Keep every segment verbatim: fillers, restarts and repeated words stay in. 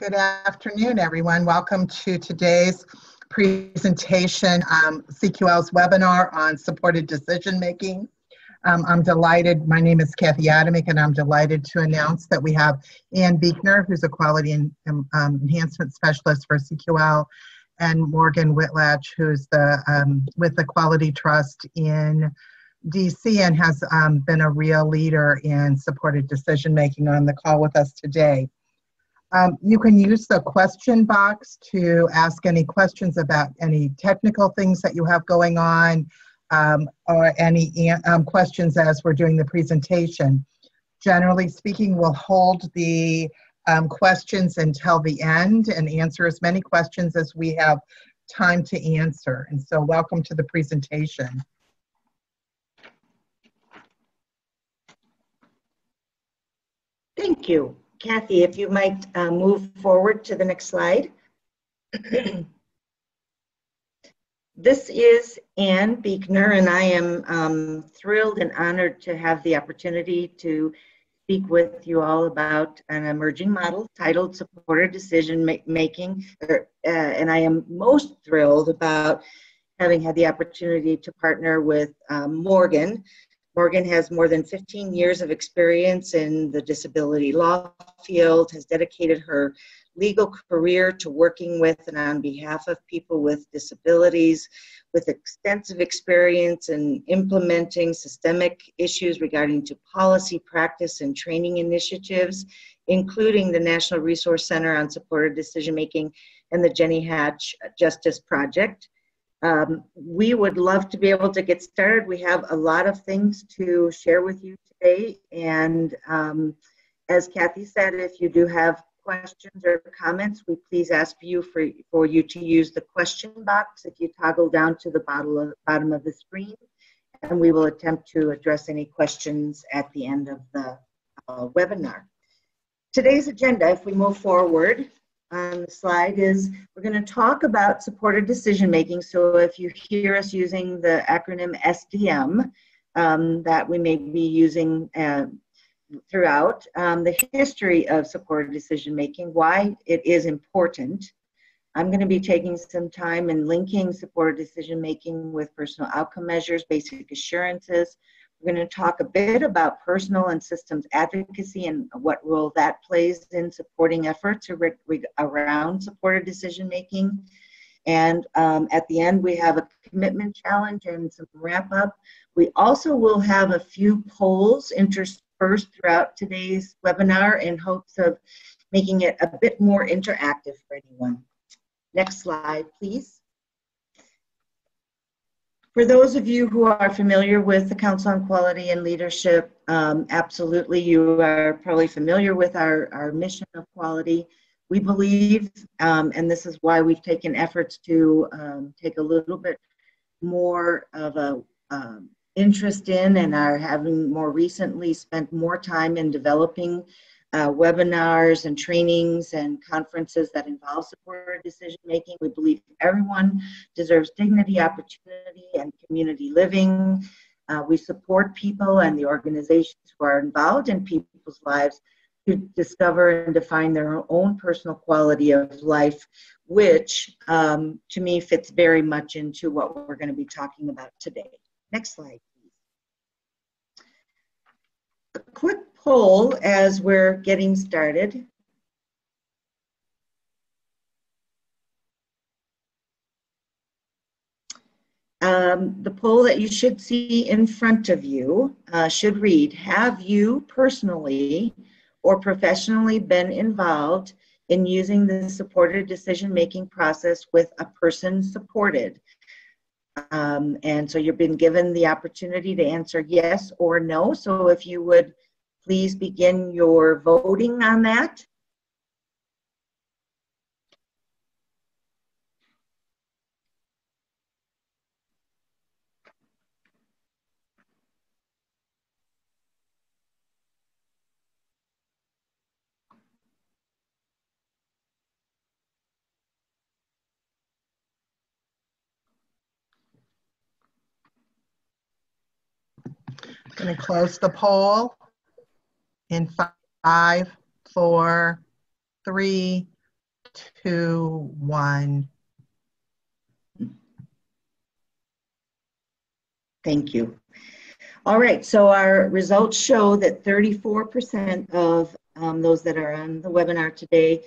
Good afternoon, everyone. Welcome to today's presentation, um, C Q L's webinar on supported decision making. Um, I'm delighted, my name is Kathy Adamick, and I'm delighted to announce that we have Anne Buechner, who's a Quality and, um, Enhancement Specialist for C Q L, and Morgan Whitlatch, who's the, um, with the Quality Trust in D C and has um, been a real leader in supported decision making, on the call with us today. Um, you can use the question box to ask any questions about any technical things that you have going on, um, or any um, questions as we're doing the presentation. Generally speaking, we'll hold the um, questions until the end and answer as many questions as we have time to answer. And so welcome to the presentation. Thank you. Kathy, if you might uh, move forward to the next slide. This is Anne Buechner, and I am um, thrilled and honored to have the opportunity to speak with you all about an emerging model titled Supported Decision Making. Or, uh, and I am most thrilled about having had the opportunity to partner with um, Morgan. Morgan has more than fifteen years of experience in the disability law field, has dedicated her legal career to working with and on behalf of people with disabilities, with extensive experience in implementing systemic issues regarding to policy, practice, and training initiatives, including the National Resource Center on Supported Decision Making and the Jenny Hatch Justice Project. Um, we would love to be able to get started. We have a lot of things to share with you today. And um, as Kathy said, if you do have questions or comments, we please ask you for, for you to use the question box if you toggle down to the bottom of, bottom of the screen. And we will attempt to address any questions at the end of the uh, webinar. Today's agenda, if we move forward, on the slide, is we're going to talk about supported decision making. So if you hear us using the acronym S D M, um, that we may be using uh, throughout, um, the history of supported decision making, why it is important. I'm going to be taking some time and linking supported decision making with personal outcome measures, basic assurances. We're going to talk a bit about personal and systems advocacy and what role that plays in supporting efforts around supported decision making. And um, at the end, we have a commitment challenge and some wrap up. We also will have a few polls interspersed throughout today's webinar in hopes of making it a bit more interactive for anyone. Next slide, please. For those of you who are familiar with the Council on Quality and Leadership, um, absolutely, you are probably familiar with our, our mission of quality. We believe, um, and this is why we've taken efforts to um, take a little bit more of a um, interest in, and are having more recently spent more time in developing uh, webinars and trainings and conferences that involve supported decision making. We believe everyone deserves dignity, opportunity, and community living. Uh, we support people and the organizations who are involved in people's lives to discover and define their own personal quality of life, which um, to me fits very much into what we're going to be talking about today. Next slide, please. A quick poll as we're getting started. Um, the poll that you should see in front of you uh, should read, have you personally or professionally been involved in using the supported decision-making process with a person supported? Um, and so you've been given the opportunity to answer yes or no. So if you would please begin your voting on that. I'm going to close the poll in five, four, three, two, one. Thank you. All right, so our results show that thirty-four percent of um, those that are on the webinar today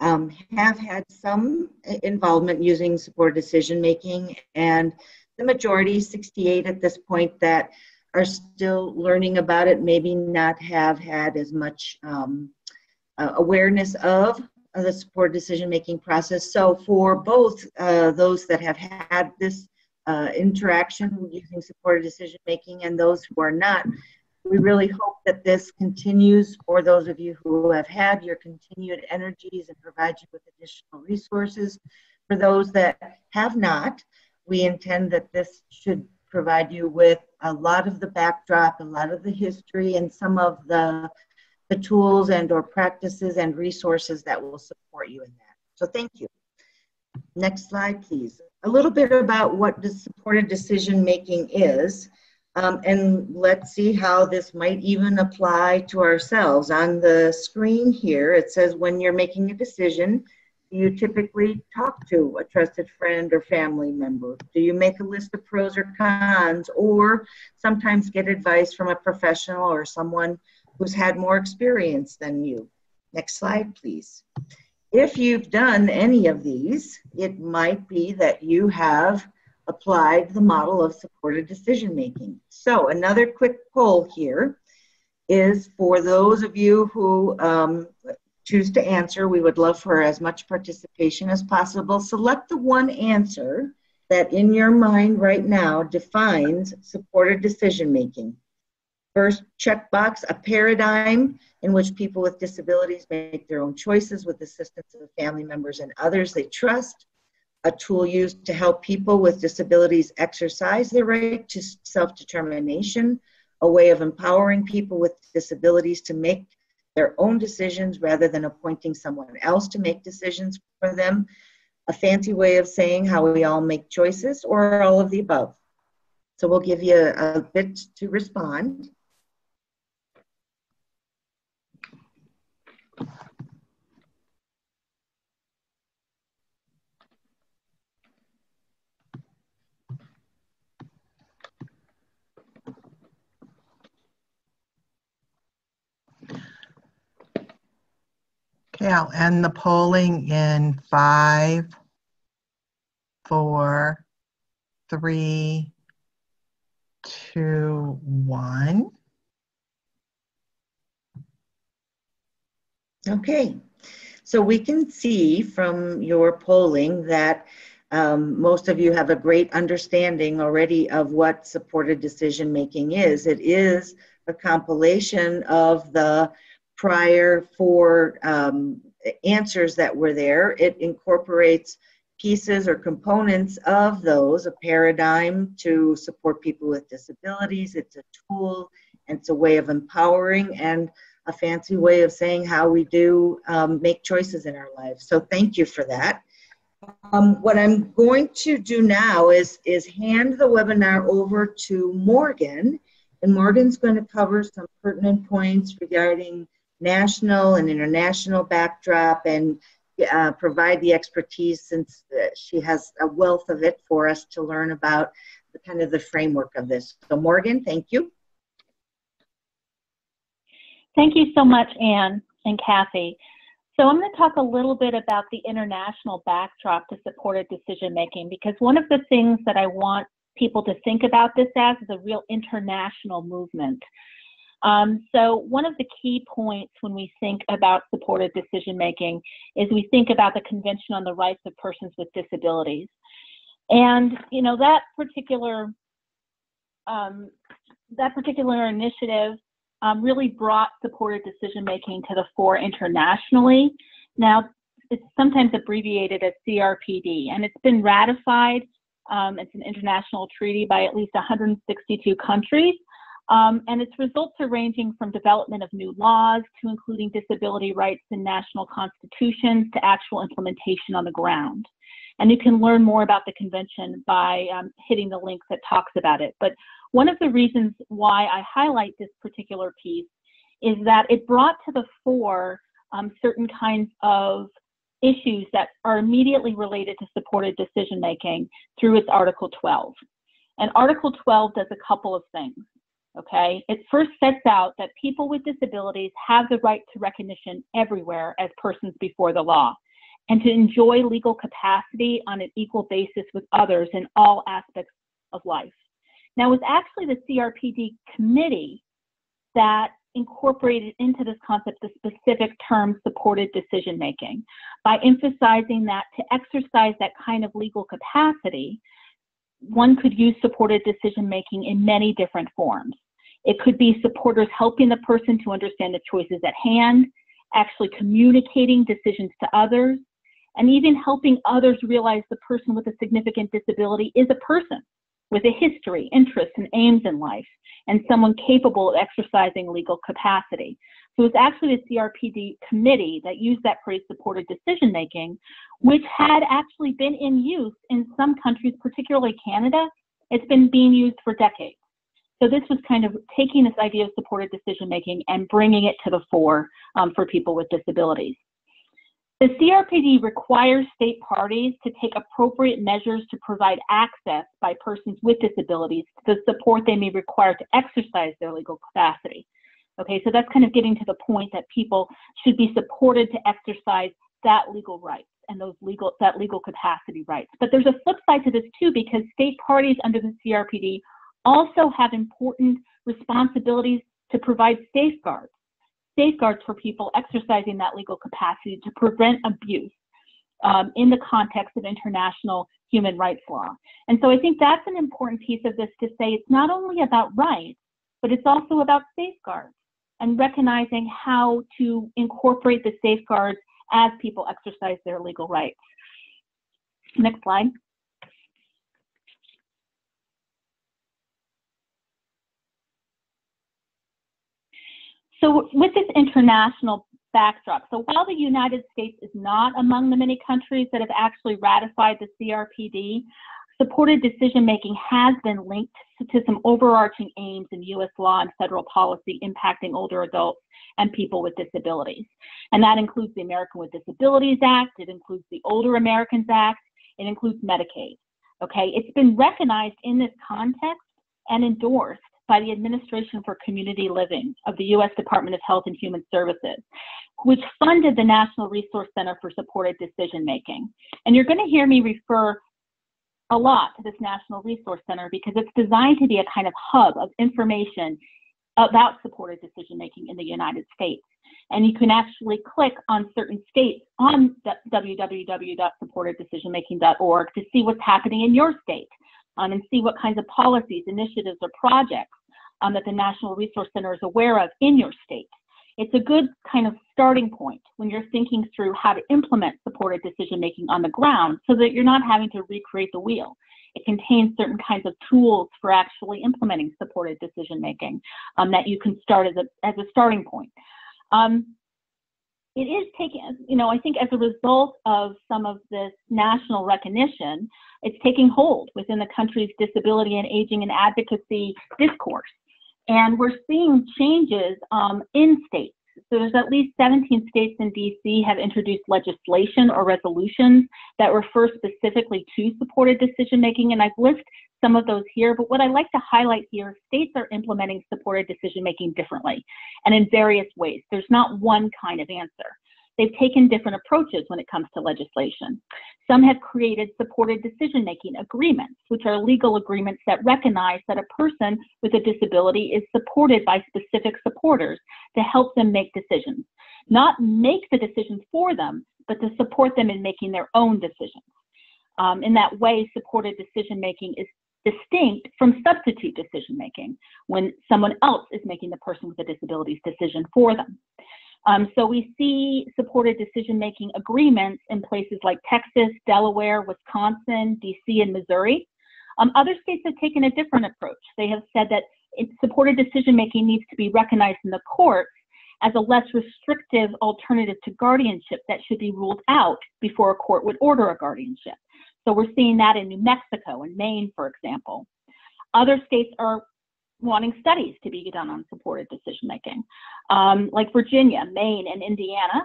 um, have had some involvement using supported decision making, and the majority, sixty-eight at this point, that are still learning about it, maybe not have had as much um, uh, awareness of uh, the supported decision making process. So for both uh, those that have had this Uh, interaction using supported decision making and those who are not, we really hope that this continues for those of you who have had your continued energies and provide you with additional resources. For those that have not, we intend that this should provide you with a lot of the backdrop, a lot of the history, and some of the, the tools and or practices and resources that will support you in that. So thank you. Next slide, please. A little bit about what supported decision making is, um, and let's see how this might even apply to ourselves. On the screen here, it says when you're making a decision, do you typically talk to a trusted friend or family member? Do you make a list of pros or cons, or sometimes get advice from a professional or someone who's had more experience than you? Next slide, please. If you've done any of these, it might be that you have applied the model of supported decision making. So another quick poll here is for those of you who um, choose to answer, we would love for as much participation as possible. Select the one answer that in your mind right now defines supported decision making. First checkbox, a paradigm in which people with disabilities make their own choices with the assistance of family members and others they trust. A tool used to help people with disabilities exercise their right to self-determination. A way of empowering people with disabilities to make their own decisions rather than appointing someone else to make decisions for them. A fancy way of saying how we all make choices, or all of the above. So we'll give you a, a bit to respond. Okay, I'll end the polling in five, four, three, two, one. Okay, so we can see from your polling that um, most of you have a great understanding already of what supported decision making is. It is a compilation of the prior four um, answers that were there. It incorporates pieces or components of those, a paradigm to support people with disabilities. It's a tool, and it's a way of empowering, and a fancy way of saying how we do um, make choices in our lives. So thank you for that. Um, what I'm going to do now is, is hand the webinar over to Morgan, and Morgan's going to cover some pertinent points regarding national and international backdrop, and uh, provide the expertise, since uh, she has a wealth of it for us to learn about the kind of the framework of this. So Morgan, thank you. Thank you so much, Anne and Kathy. So I'm going to talk a little bit about the international backdrop to supported decision making, because one of the things that I want people to think about this as is a real international movement. Um, so one of the key points when we think about supported decision making is we think about the Convention on the Rights of Persons with Disabilities. And, you know, that particular, um, that particular initiative um, really brought supported decision making to the fore internationally. Now, it's sometimes abbreviated as C R P D, and it's been ratified. Um, it's an international treaty by at least one hundred sixty-two countries. Um, and its results are ranging from development of new laws to including disability rights in national constitutions to actual implementation on the ground. And you can learn more about the convention by um, hitting the link that talks about it. But one of the reasons why I highlight this particular piece is that it brought to the fore um, certain kinds of issues that are immediately related to supported decision making through its Article twelve. And Article twelve does a couple of things, okay? It first sets out that people with disabilities have the right to recognition everywhere as persons before the law, and to enjoy legal capacity on an equal basis with others in all aspects of life. Now, it was actually the C R P D committee that incorporated into this concept the specific term supported decision making by emphasizing that to exercise that kind of legal capacity, one could use supported decision making in many different forms. It could be supporters helping the person to understand the choices at hand, actually communicating decisions to others, and even helping others realize the person with a significant disability is a person with a history, interests, and aims in life, and someone capable of exercising legal capacity. So it's actually the C R P D committee that used that phrase supported decision making, which had actually been in use in some countries, particularly Canada. It's been being used for decades. So this was kind of taking this idea of supported decision making and bringing it to the fore um, for people with disabilities. The C R P D requires state parties to take appropriate measures to provide access by persons with disabilities to the support they may require to exercise their legal capacity. Okay, so that's kind of getting to the point that people should be supported to exercise that legal rights and those legal, that legal capacity rights. But there's a flip side to this too, because state parties under the C R P D also have important responsibilities to provide safeguards, safeguards for people exercising that legal capacity to prevent abuse um, in the context of international human rights law. And so I think that's an important piece of this, to say it's not only about rights, but it's also about safeguards and recognizing how to incorporate the safeguards as people exercise their legal rights. Next slide. So with this international backdrop, so while the United States is not among the many countries that have actually ratified the C R P D, supported decision-making has been linked to some overarching aims in U S law and federal policy impacting older adults and people with disabilities. And that includes the American with Disabilities Act, it includes the Older Americans Act, it includes Medicaid. Okay, it's been recognized in this context and endorsed by the Administration for Community Living of the U S Department of Health and Human Services, which funded the National Resource Center for Supported Decision Making. And you're going to hear me refer a lot to this National Resource Center because it's designed to be a kind of hub of information about supported decision making in the United States. And you can actually click on certain states on w w w dot supported decision making dot org to see what's happening in your state. Um, and see what kinds of policies, initiatives, or projects um, that the National Resource Center is aware of in your state. It's a good kind of starting point when you're thinking through how to implement supported decision-making on the ground so that you're not having to recreate the wheel. It contains certain kinds of tools for actually implementing supported decision-making um, that you can start as a, as a starting point. Um, it is taking, you know, I think as a result of some of this national recognition, it's taking hold within the country's disability and aging and advocacy discourse. And we're seeing changes um, in states. So there's at least seventeen states in D C have introduced legislation or resolutions that refer specifically to supported decision-making. And I've listed some of those here, but what I like to highlight here, states are implementing supported decision-making differently and in various ways. There's not one kind of answer. They've taken different approaches when it comes to legislation. Some have created supported decision-making agreements, which are legal agreements that recognize that a person with a disability is supported by specific supporters to help them make decisions. Not make the decisions for them, but to support them in making their own decisions. Um, in that way, supported decision-making is distinct from substitute decision-making, when someone else is making the person with a disability's decision for them. Um, so we see supported decision-making agreements in places like Texas, Delaware, Wisconsin, D C, and Missouri. Um, other states have taken a different approach. They have said that it, supported decision-making needs to be recognized in the courts as a less restrictive alternative to guardianship that should be ruled out before a court would order a guardianship. So we're seeing that in New Mexico and Maine, for example. Other states are wanting studies to be done on supported decision making, um, like Virginia, Maine, and Indiana.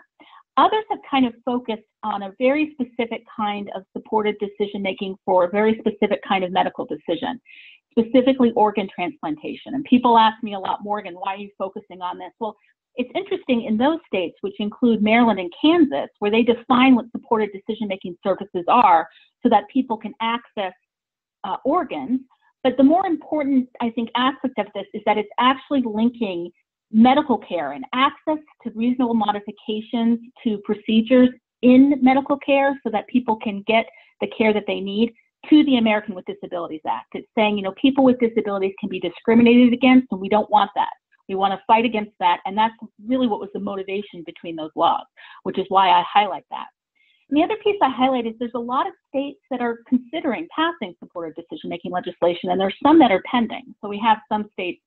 Others have kind of focused on a very specific kind of supported decision making for a very specific kind of medical decision, specifically organ transplantation. And people ask me a lot, Morgan, why are you focusing on this? Well, it's interesting in those states, which include Maryland and Kansas, where they define what supported decision making services are so that people can access uh, organs. But the more important, I think, aspect of this is that it's actually linking medical care and access to reasonable modifications to procedures in medical care so that people can get the care that they need to the American with Disabilities Act. It's saying, you know, people with disabilities can be discriminated against, and we don't want that. We want to fight against that. And that's really what was the motivation between those laws, which is why I highlight that. And the other piece I highlight is there's a lot of states that are considering passing supportive decision-making legislation, and there's some that are pending. So we have some states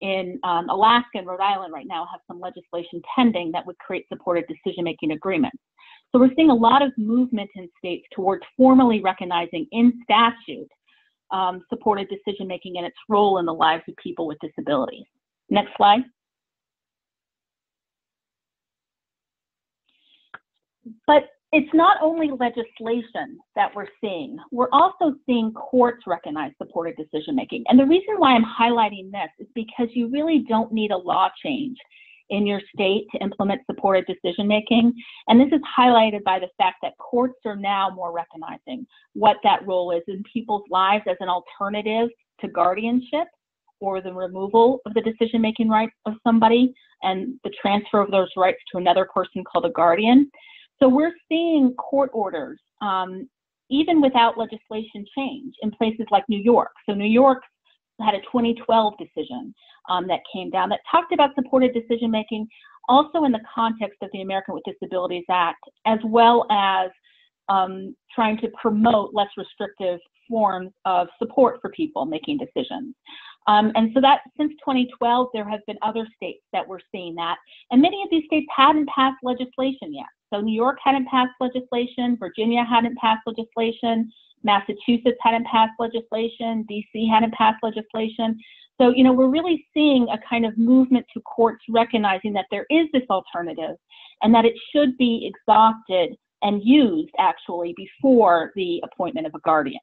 in um, Alaska and Rhode Island right now have some legislation pending that would create supported decision-making agreements. So we're seeing a lot of movement in states towards formally recognizing in statute um, supported decision-making and its role in the lives of people with disabilities. Next slide. But it's not only legislation that we're seeing. We're also seeing courts recognize supported decision-making. And the reason why I'm highlighting this is because you really don't need a law change in your state to implement supported decision-making. And this is highlighted by the fact that courts are now more recognizing what that role is in people's lives as an alternative to guardianship or the removal of the decision-making rights of somebody and the transfer of those rights to another person called a guardian. So we're seeing court orders, um, even without legislation change, in places like New York. So New York had a twenty twelve decision um, that came down that talked about supported decision-making, also in the context of the American with Disabilities Act, as well as um, trying to promote less restrictive forms of support for people making decisions. Um, and so that since twenty twelve, there have been other states that we're seeing that. And many of these states hadn't passed legislation yet. So New York hadn't passed legislation, Virginia hadn't passed legislation, Massachusetts hadn't passed legislation, D C hadn't passed legislation. So, you know, we're really seeing a kind of movement to courts recognizing that there is this alternative and that it should be exhausted and used actually before the appointment of a guardian.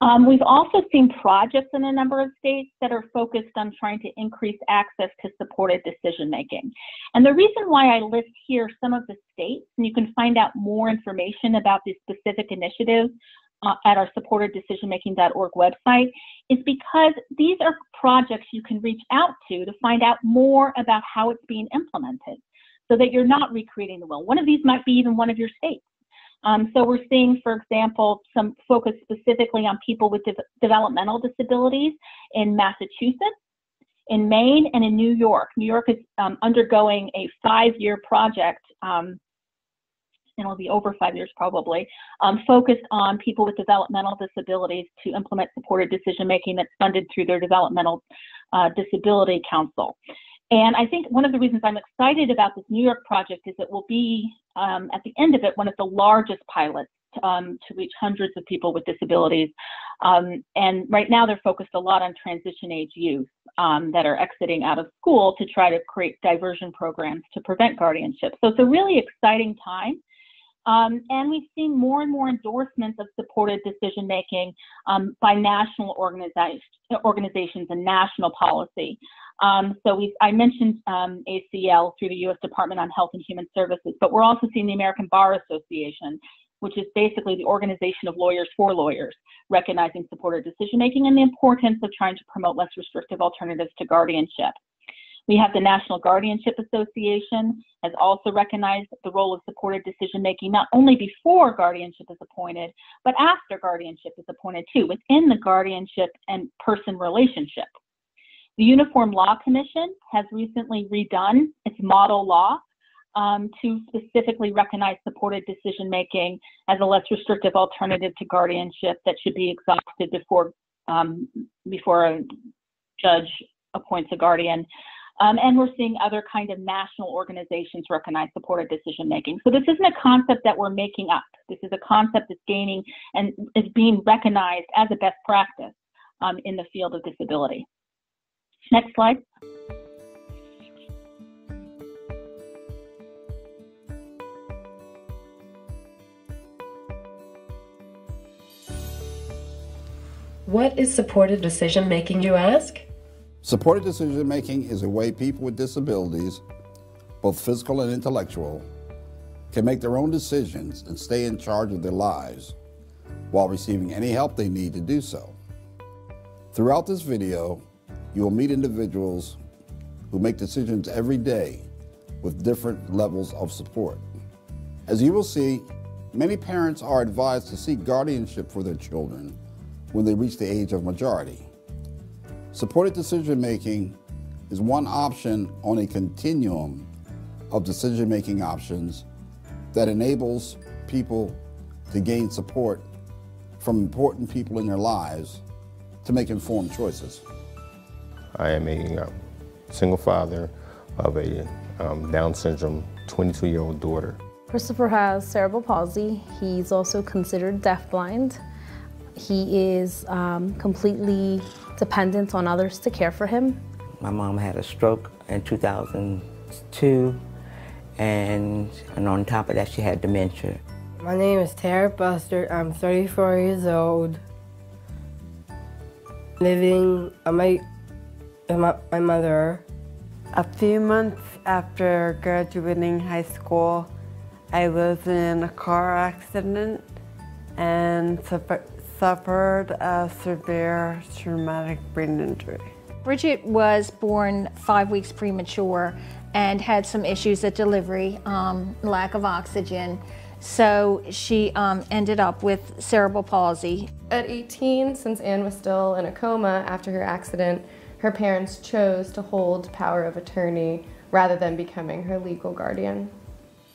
Um, we've also seen projects in a number of states that are focused on trying to increase access to supported decision-making. And the reason why I list here some of the states, and you can find out more information about these specific initiatives uh, at our supported decision making dot org website, is because these are projects you can reach out to to find out more about how it's being implemented so that you're not recreating the wheel. One of these might be even one of your states. Um, so we're seeing, for example, some focus specifically on people with de developmental disabilities in Massachusetts, in Maine, and in New York. New York is um, undergoing a five year project, um, and it'll be over five years probably, um, focused on people with developmental disabilities to implement supported decision-making that's funded through their Developmental uh, Disability Council. And I think one of the reasons I'm excited about this New York project is it will be, um, at the end of it, one of the largest pilots um, to reach hundreds of people with disabilities. Um, and right now they're focused a lot on transition age youth um, that are exiting out of school to try to create diversion programs to prevent guardianship. So it's a really exciting time. Um, and we've seen more and more endorsements of supported decision-making um, by national organiza organizations and national policy. Um, so we, I mentioned um, A C L through the U S Department on Health and Human Services, but we're also seeing the American Bar Association, which is basically the organization of lawyers for lawyers, recognizing supported decision-making and the importance of trying to promote less restrictive alternatives to guardianship. We have the National Guardianship Association has also recognized the role of supported decision-making, not only before guardianship is appointed, but after guardianship is appointed too, within the guardianship and person relationship. The Uniform Law Commission has recently redone its model law um, to specifically recognize supported decision-making as a less restrictive alternative to guardianship that should be exhausted before, um, before a judge appoints a guardian. Um, and we're seeing other kind of national organizations recognize supported decision-making. So this isn't a concept that we're making up. This is a concept that's gaining and is being recognized as a best practice um, in the field of disability. Next slide. What is supported decision making, you ask? Supported decision making is a way people with disabilities, both physical and intellectual, can make their own decisions and stay in charge of their lives while receiving any help they need to do so. Throughout this video, you will meet individuals who make decisions every day with different levels of support. As you will see, many parents are advised to seek guardianship for their children when they reach the age of majority. Supported decision-making is one option on a continuum of decision-making options that enables people to gain support from important people in their lives to make informed choices. I am a uh, single father of a um, Down syndrome twenty-two-year-old daughter. Christopher has cerebral palsy. He's also considered deafblind. He is um, completely dependent on others to care for him. My mom had a stroke in two thousand two, and, and on top of that, she had dementia. My name is Tara Buster. I'm thirty-four years old, living with my, my, my mother. A few months after graduating high school, I was in a car accident and suffer, suffered a severe traumatic brain injury. Bridget was born five weeks premature and had some issues at delivery, um, lack of oxygen. So she um, ended up with cerebral palsy. At eighteen, since Anne was still in a coma after her accident, her parents chose to hold power of attorney rather than becoming her legal guardian.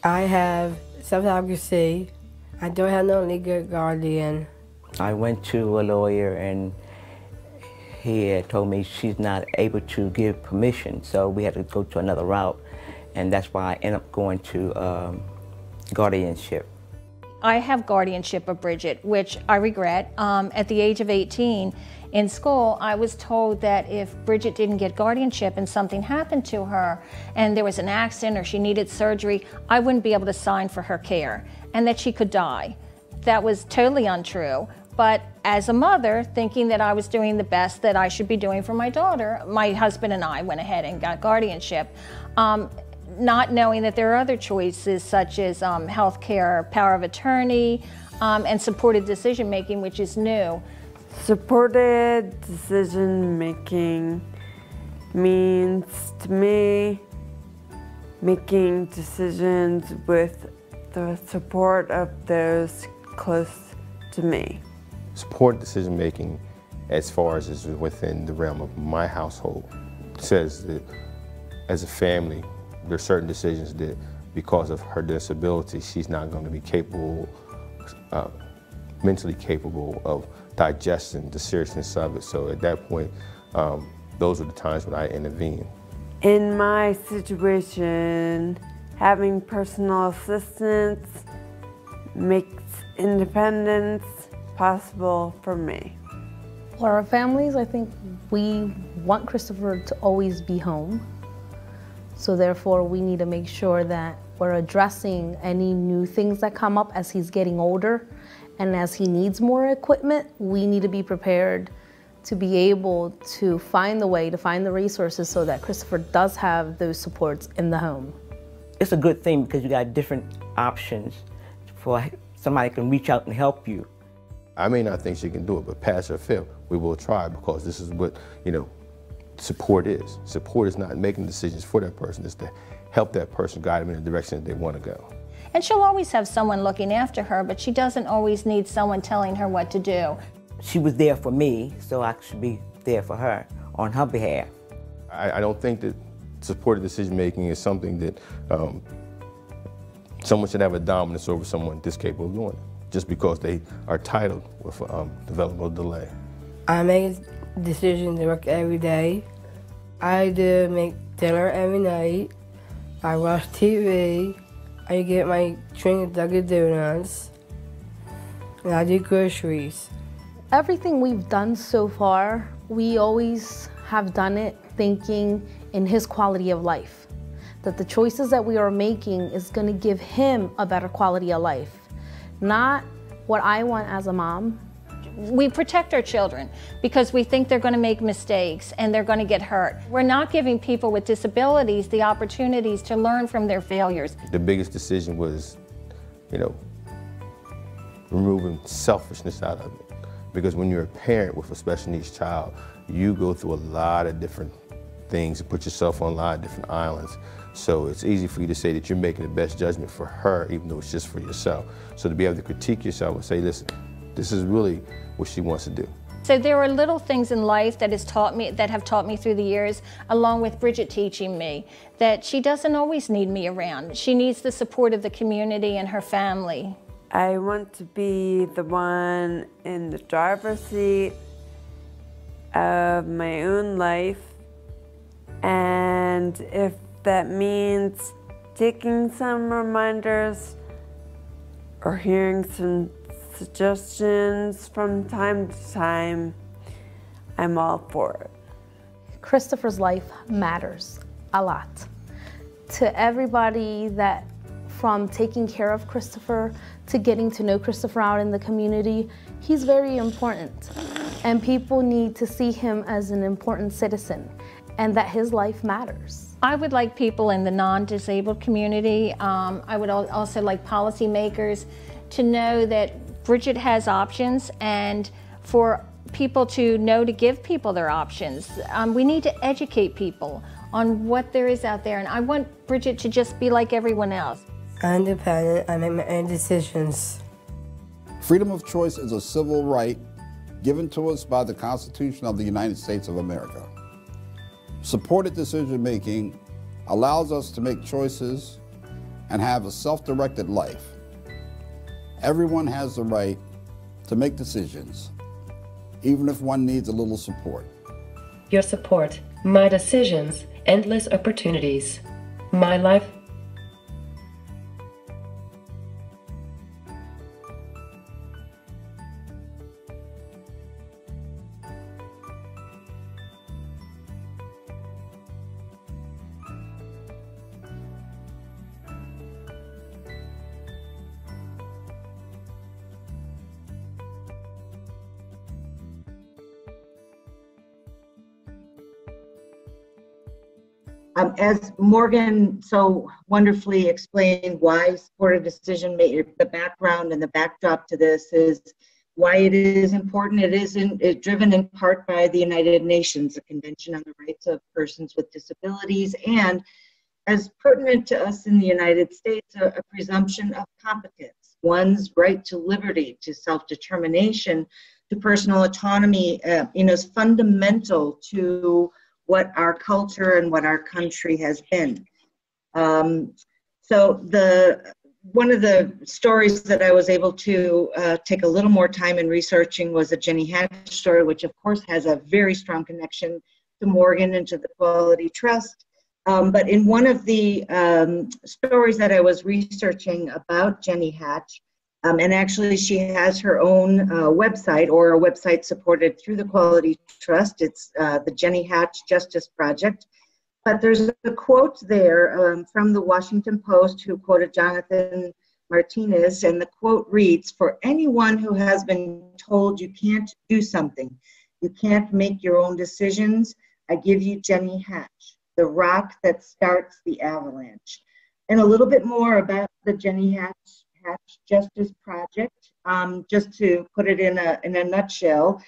I have self-advocacy. I don't have no legal guardian. I went to a lawyer and he had told me she's not able to give permission, so we had to go to another route, and that's why I ended up going to um, guardianship. I have guardianship of Bridget, which I regret. Um, at the age of eighteen, in school, I was told that if Bridget didn't get guardianship and something happened to her, and there was an accident or she needed surgery, I wouldn't be able to sign for her care, and that she could die. That was totally untrue. But as a mother, thinking that I was doing the best that I should be doing for my daughter, my husband and I went ahead and got guardianship. Um, not knowing that there are other choices such as um, health care, power of attorney, um, and supported decision making, which is new. Supported decision making means to me making decisions with the support of those close to me. Supported decision making, as far as is within the realm of my household, says that as a family, there are certain decisions that, because of her disability, she's not going to be capable, uh, mentally capable of digesting the seriousness of it. So at that point, um, those are the times when I intervene. In my situation, having personal assistance makes independence possible for me. For our families, I think we want Christopher to always be home. So therefore, we need to make sure that we're addressing any new things that come up as he's getting older. And as he needs more equipment, we need to be prepared to be able to find the way, to find the resources so that Christopher does have those supports in the home. It's a good thing because you got different options for somebody can reach out and help you. I may not think she can do it, but pass or fail, we will try, because this is what, you know, support is. Support is not making decisions for that person, it's to help that person, guide them in the direction that they want to go. And she'll always have someone looking after her, but she doesn't always need someone telling her what to do. She was there for me, so I should be there for her on her behalf. I, I don't think that supported decision-making is something that um, someone should have a dominance over someone that's capable of doing it, just because they are titled with um, developmental delay. I make decisions at work every day. I do make dinner every night. I watch T V. I get my drink at Dunkin' Donuts, and I do groceries. Everything we've done so far, we always have done it thinking in his quality of life, that the choices that we are making is going to give him a better quality of life, not what I want as a mom, We protect our children because we think they're going to make mistakes and they're going to get hurt. We're not giving people with disabilities the opportunities to learn from their failures. The biggest decision was, you know, removing selfishness out of it. Because when you're a parent with a special needs child, you go through a lot of different things and put yourself on a lot of different islands. So it's easy for you to say that you're making the best judgment for her, even though it's just for yourself. So to be able to critique yourself and say, listen, this is really what she wants to do. So there are little things in life that has taught me, that have taught me through the years, along with Bridget teaching me, that she doesn't always need me around. She needs the support of the community and her family. I want to be the one in the driver's seat of my own life. And if that means taking some reminders or hearing some suggestions from time to time, I'm all for it. Christopher's life matters a lot. To everybody that, from taking care of Christopher to getting to know Christopher out in the community, he's very important. And people need to see him as an important citizen and that his life matters. I would like people in the non-disabled community, um, I would also like policymakers to know that Bridget has options, and for people to know to give people their options. Um, we need to educate people on what there is out there, and I want Bridget to just be like everyone else. I'm independent, I make my own decisions. Freedom of choice is a civil right given to us by the Constitution of the United States of America. Supported decision-making allows us to make choices and have a self-directed life. Everyone has the right to make decisions, even if one needs a little support. Your support, my decisions, endless opportunities, my life. Um, as Morgan so wonderfully explained, why supported decision making, the background and the backdrop to this is why it is important. It is in, it driven in part by the United Nations, the Convention on the Rights of Persons with Disabilities, and as pertinent to us in the United States, a, a presumption of competence, one's right to liberty, to self-determination, to personal autonomy, uh, you know, is fundamental to what our culture and what our country has been. Um, so the one of the stories that I was able to uh, take a little more time in researching was a Jenny Hatch story, which of course has a very strong connection to Morgan and to the Quality Trust. Um, but in one of the um, stories that I was researching about Jenny Hatch, um, and actually she has her own uh, website, or a website supported through the Quality Trust. It's uh, the Jenny Hatch Justice Project. But there's a quote there um, from the Washington Post, who quoted Jonathan Martinez, and the quote reads, "For anyone who has been told you can't do something, you can't make your own decisions, I give you Jenny Hatch, the rock that starts the avalanche." And a little bit more about the Jenny Hatch Hatch Justice Project, um, just to put it in a, in a nutshell,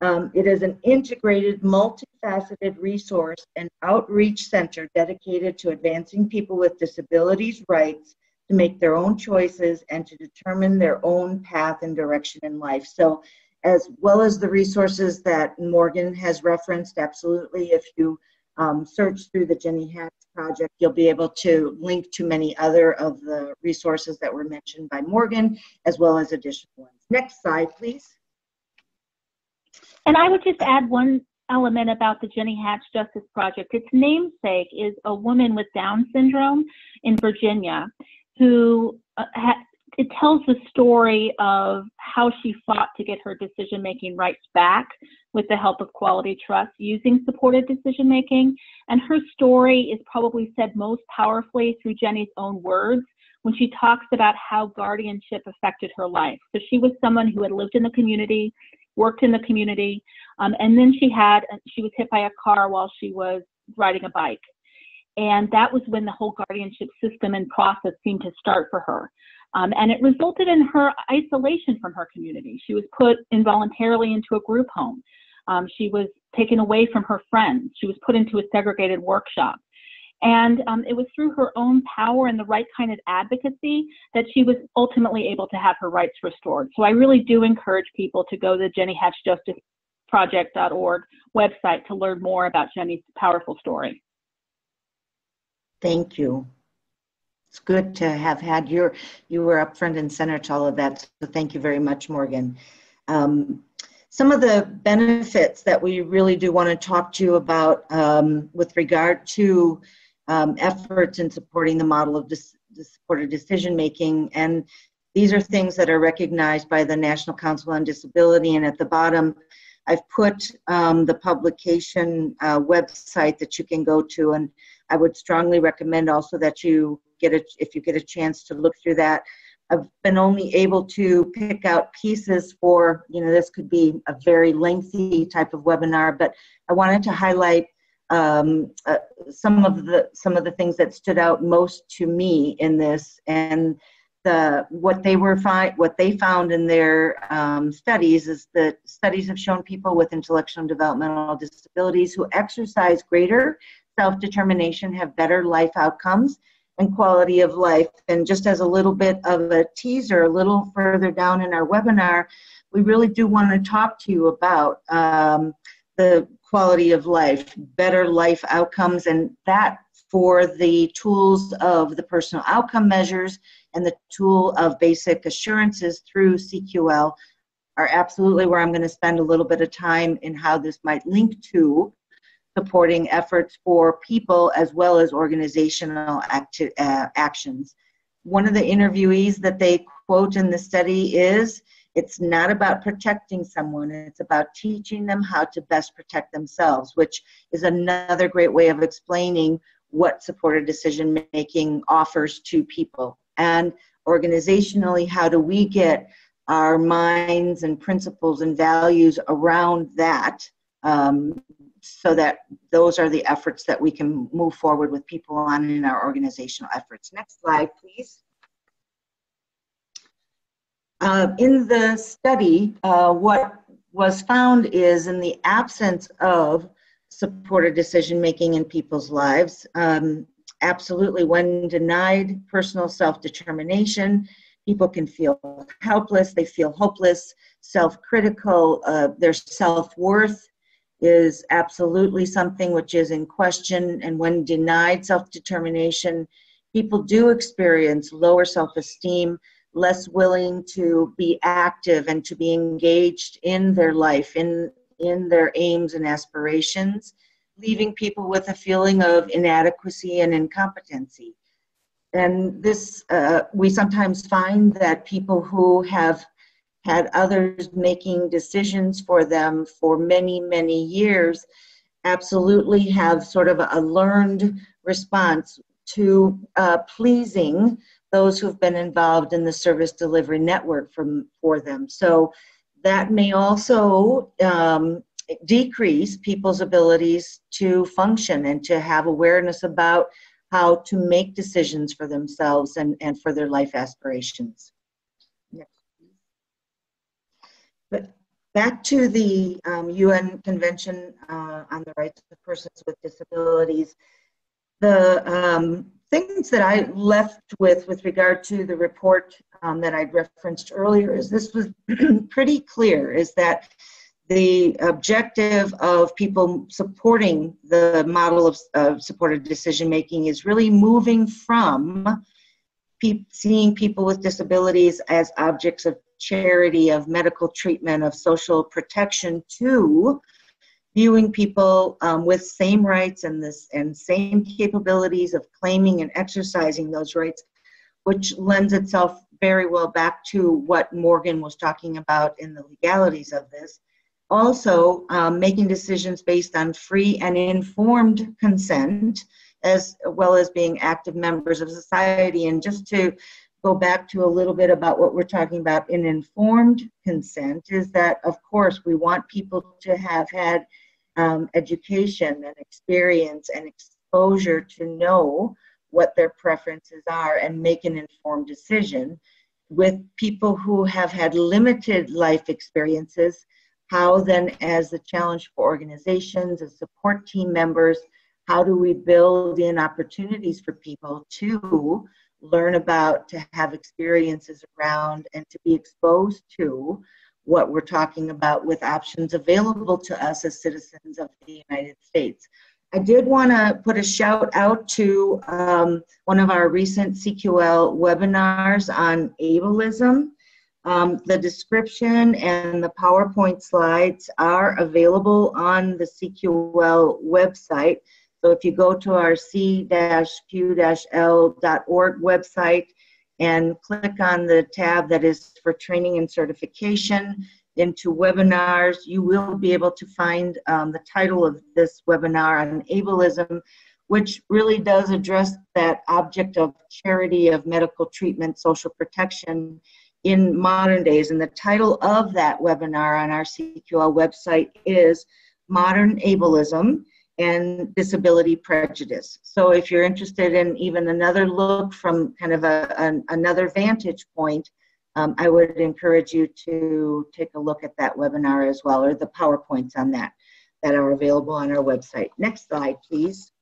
um, it is an integrated, multifaceted resource and outreach center dedicated to advancing people with disabilities' rights to make their own choices and to determine their own path and direction in life. So as well as the resources that Morgan has referenced, absolutely, if you Um, search through the Jenny Hatch Project, you'll be able to link to many other of the resources that were mentioned by Morgan, as well as additional ones. Next slide, please. And I would just add one element about the Jenny Hatch Justice Project. Its namesake is a woman with Down syndrome in Virginia who uh, ha- it tells the story of how she fought to get her decision-making rights back with the help of Quality Trust using supported decision-making. And her story is probably said most powerfully through Jenny's own words when she talks about how guardianship affected her life. So she was someone who had lived in the community, worked in the community, um, and then she had, she was hit by a car while she was riding a bike. And that was when the whole guardianship system and process seemed to start for her. Um, and it resulted in her isolation from her community. She was put involuntarily into a group home. Um, she was taken away from her friends. She was put into a segregated workshop. And um, it was through her own power and the right kind of advocacy that she was ultimately able to have her rights restored. So I really do encourage people to go to the Jenny Hatch Justice Project dot org website to learn more about Jenny's powerful story. Thank you. It's good to have had your, you were up front and center to all of that. So thank you very much, Morgan. Um, Some of the benefits that we really do want to talk to you about um, with regard to um, efforts in supporting the model of dis supported decision making, and these are things that are recognized by the National Council on Disability. And at the bottom, I've put um, the publication uh, website that you can go to, and I would strongly recommend also that you get a, if you get a chance to look through that. I've been only able to pick out pieces for, you know, this could be a very lengthy type of webinar, but I wanted to highlight um, uh, some of the some of the things that stood out most to me in this, and the what they were find what they found in their um, studies is that studies have shown people with intellectual and developmental disabilities who exercise greater self-determination have better life outcomes and quality of life. And just as a little bit of a teaser, a little further down in our webinar, we really do want to talk to you about um, the quality of life, better life outcomes, and that for the tools of the personal outcome measures and the tool of basic assurances through C Q L are absolutely where I'm going to spend a little bit of time in how this might link to supporting efforts for people as well as organizational acti uh, actions. One of the interviewees that they quote in the study is, it's not about protecting someone, it's about teaching them how to best protect themselves, which is another great way of explaining what supported decision making offers to people. And organizationally, how do we get our minds and principles and values around that, um, so that those are the efforts that we can move forward with people on in our organizational efforts. Next slide, please. Uh, in the study, uh, what was found is in the absence of supported decision-making in people's lives, um, absolutely when denied personal self-determination, people can feel helpless, they feel hopeless, self-critical, uh, their self-worth is absolutely something which is in question, and when denied self-determination, people do experience lower self-esteem, less willing to be active and to be engaged in their life, in, in their aims and aspirations, leaving people with a feeling of inadequacy and incompetency. And this, uh, we sometimes find that people who have had others making decisions for them for many, many years, absolutely have sort of a learned response to uh, pleasing those who've been involved in the service delivery network from, for them. So that may also um, decrease people's abilities to function and to have awareness about how to make decisions for themselves and, and for their life aspirations. But back to the um, U N Convention uh, on the Rights of Persons with Disabilities, the um, things that I left with with regard to the report um, that I referenced earlier is this was pretty clear, is that the objective of people supporting the model of, of supported decision-making is really moving from pe- seeing people with disabilities as objects of charity, of medical treatment, of social protection, to viewing people um, with same rights and this and same capabilities of claiming and exercising those rights, which lends itself very well back to what Morgan was talking about in the legalities of this. Also, um, making decisions based on free and informed consent, as well as being active members of society. And just to go back to a little bit about what we're talking about in informed consent is that, of course, we want people to have had um, education and experience and exposure to know what their preferences are and make an informed decision. With people who have had limited life experiences, how then, as a challenge for organizations, as support team members, how do we build in opportunities for people to learn about, to have experiences around, and to be exposed to what we're talking about with options available to us as citizens of the United States. I did want to put a shout out to um, one of our recent C Q L webinars on ableism. Um, the description and the PowerPoint slides are available on the C Q L website. So if you go to our c dash q dash l dot org website and click on the tab that is for training and certification into webinars, you will be able to find um, the title of this webinar on ableism, which really does address that object of charity, of medical treatment, social protection in modern days. And the title of that webinar on our C Q L website is Modern Ableism and Disability Prejudice. So if you're interested in even another look from kind of a, an, another vantage point, um, I would encourage you to take a look at that webinar as well, or the PowerPoints on that that are available on our website. Next slide, please.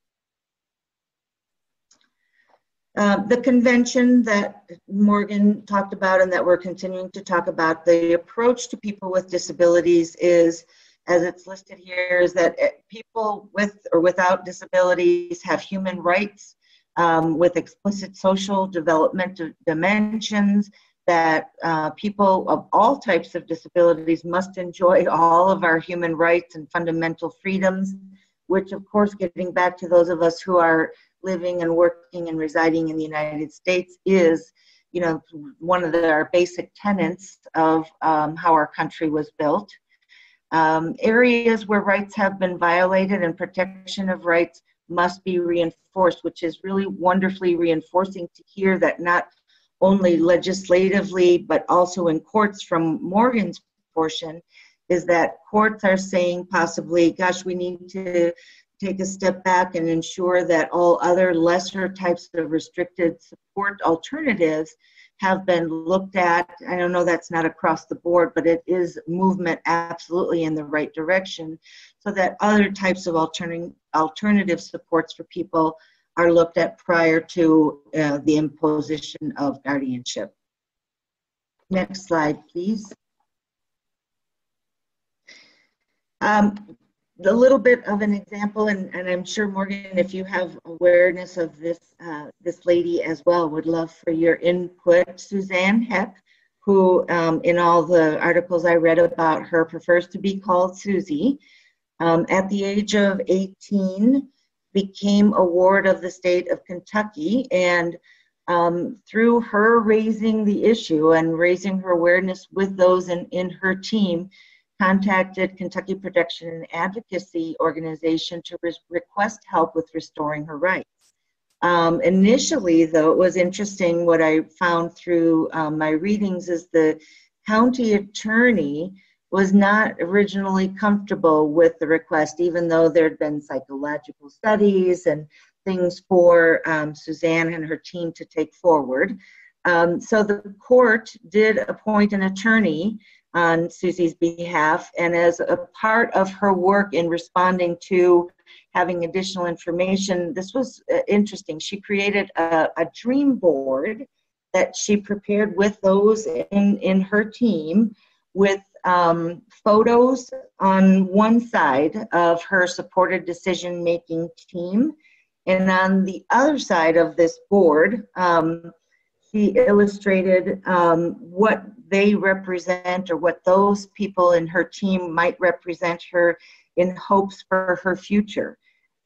Uh, the convention that Morgan talked about and that we're continuing to talk about, the approach to people with disabilities is, as it's listed here, is that people with or without disabilities have human rights um, with explicit social development dimensions, that uh, people of all types of disabilities must enjoy all of our human rights and fundamental freedoms, which of course, getting back to those of us who are living and working and residing in the United States is, you know, one of the, our basic tenets of um, how our country was built. Um, areas where rights have been violated and protection of rights must be reinforced, which is really wonderfully reinforcing to hear that not only legislatively, but also in courts from Morgan's portion, is that courts are saying possibly, gosh, we need to take a step back and ensure that all other lesser types of restricted support alternatives have been looked at. I don't know, that's not across the board, but it is movement absolutely in the right direction so that other types of alternative supports for people are looked at prior to uh, the imposition of guardianship. Next slide, please. Um, A little bit of an example, and, and I'm sure, Morgan, if you have awareness of this, uh, this lady as well, would love for your input. Suzanne Hepp, who um, in all the articles I read about her, prefers to be called Susie, um, at the age of eighteen, became a ward of the state of Kentucky, and um, through her raising the issue and raising her awareness with those in, in her team, contacted Kentucky Protection and Advocacy Organization to re request help with restoring her rights. Um, initially, though, it was interesting what I found through um, my readings is the county attorney was not originally comfortable with the request, even though there had been psychological studies and things for um, Suzanne and her team to take forward. Um, so the court did appoint an attorney on Susie's behalf, and as a part of her work in responding to having additional information, this was uh, interesting. She created a, a dream board that she prepared with those in, in her team with um, photos on one side of her supported decision-making team, and on the other side of this board, um, she illustrated um, what they represent or what those people in her team might represent her in hopes for her future.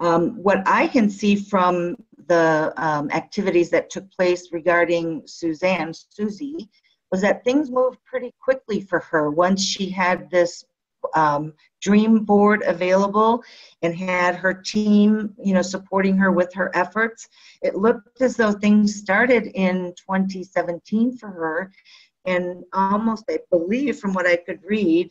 Um, what I can see from the um, activities that took place regarding Suzanne, Susie, was that things moved pretty quickly for her once she had this um, dream board available and had her team, you know, supporting her with her efforts. It looked as though things started in twenty seventeen for her, and almost, I believe, from what I could read,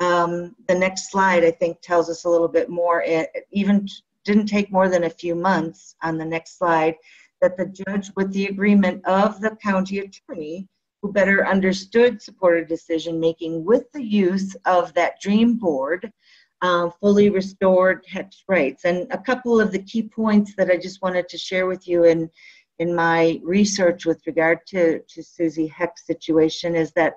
um, the next slide, I think, tells us a little bit more. It even didn't take more than a few months on the next slide that the judge, with the agreement of the county attorney, who better understood supported decision making with the use of that dream board, uh, fully restored Hepp's rights. And a couple of the key points that I just wanted to share with you in, in my research with regard to, to Susie Hepp's situation is that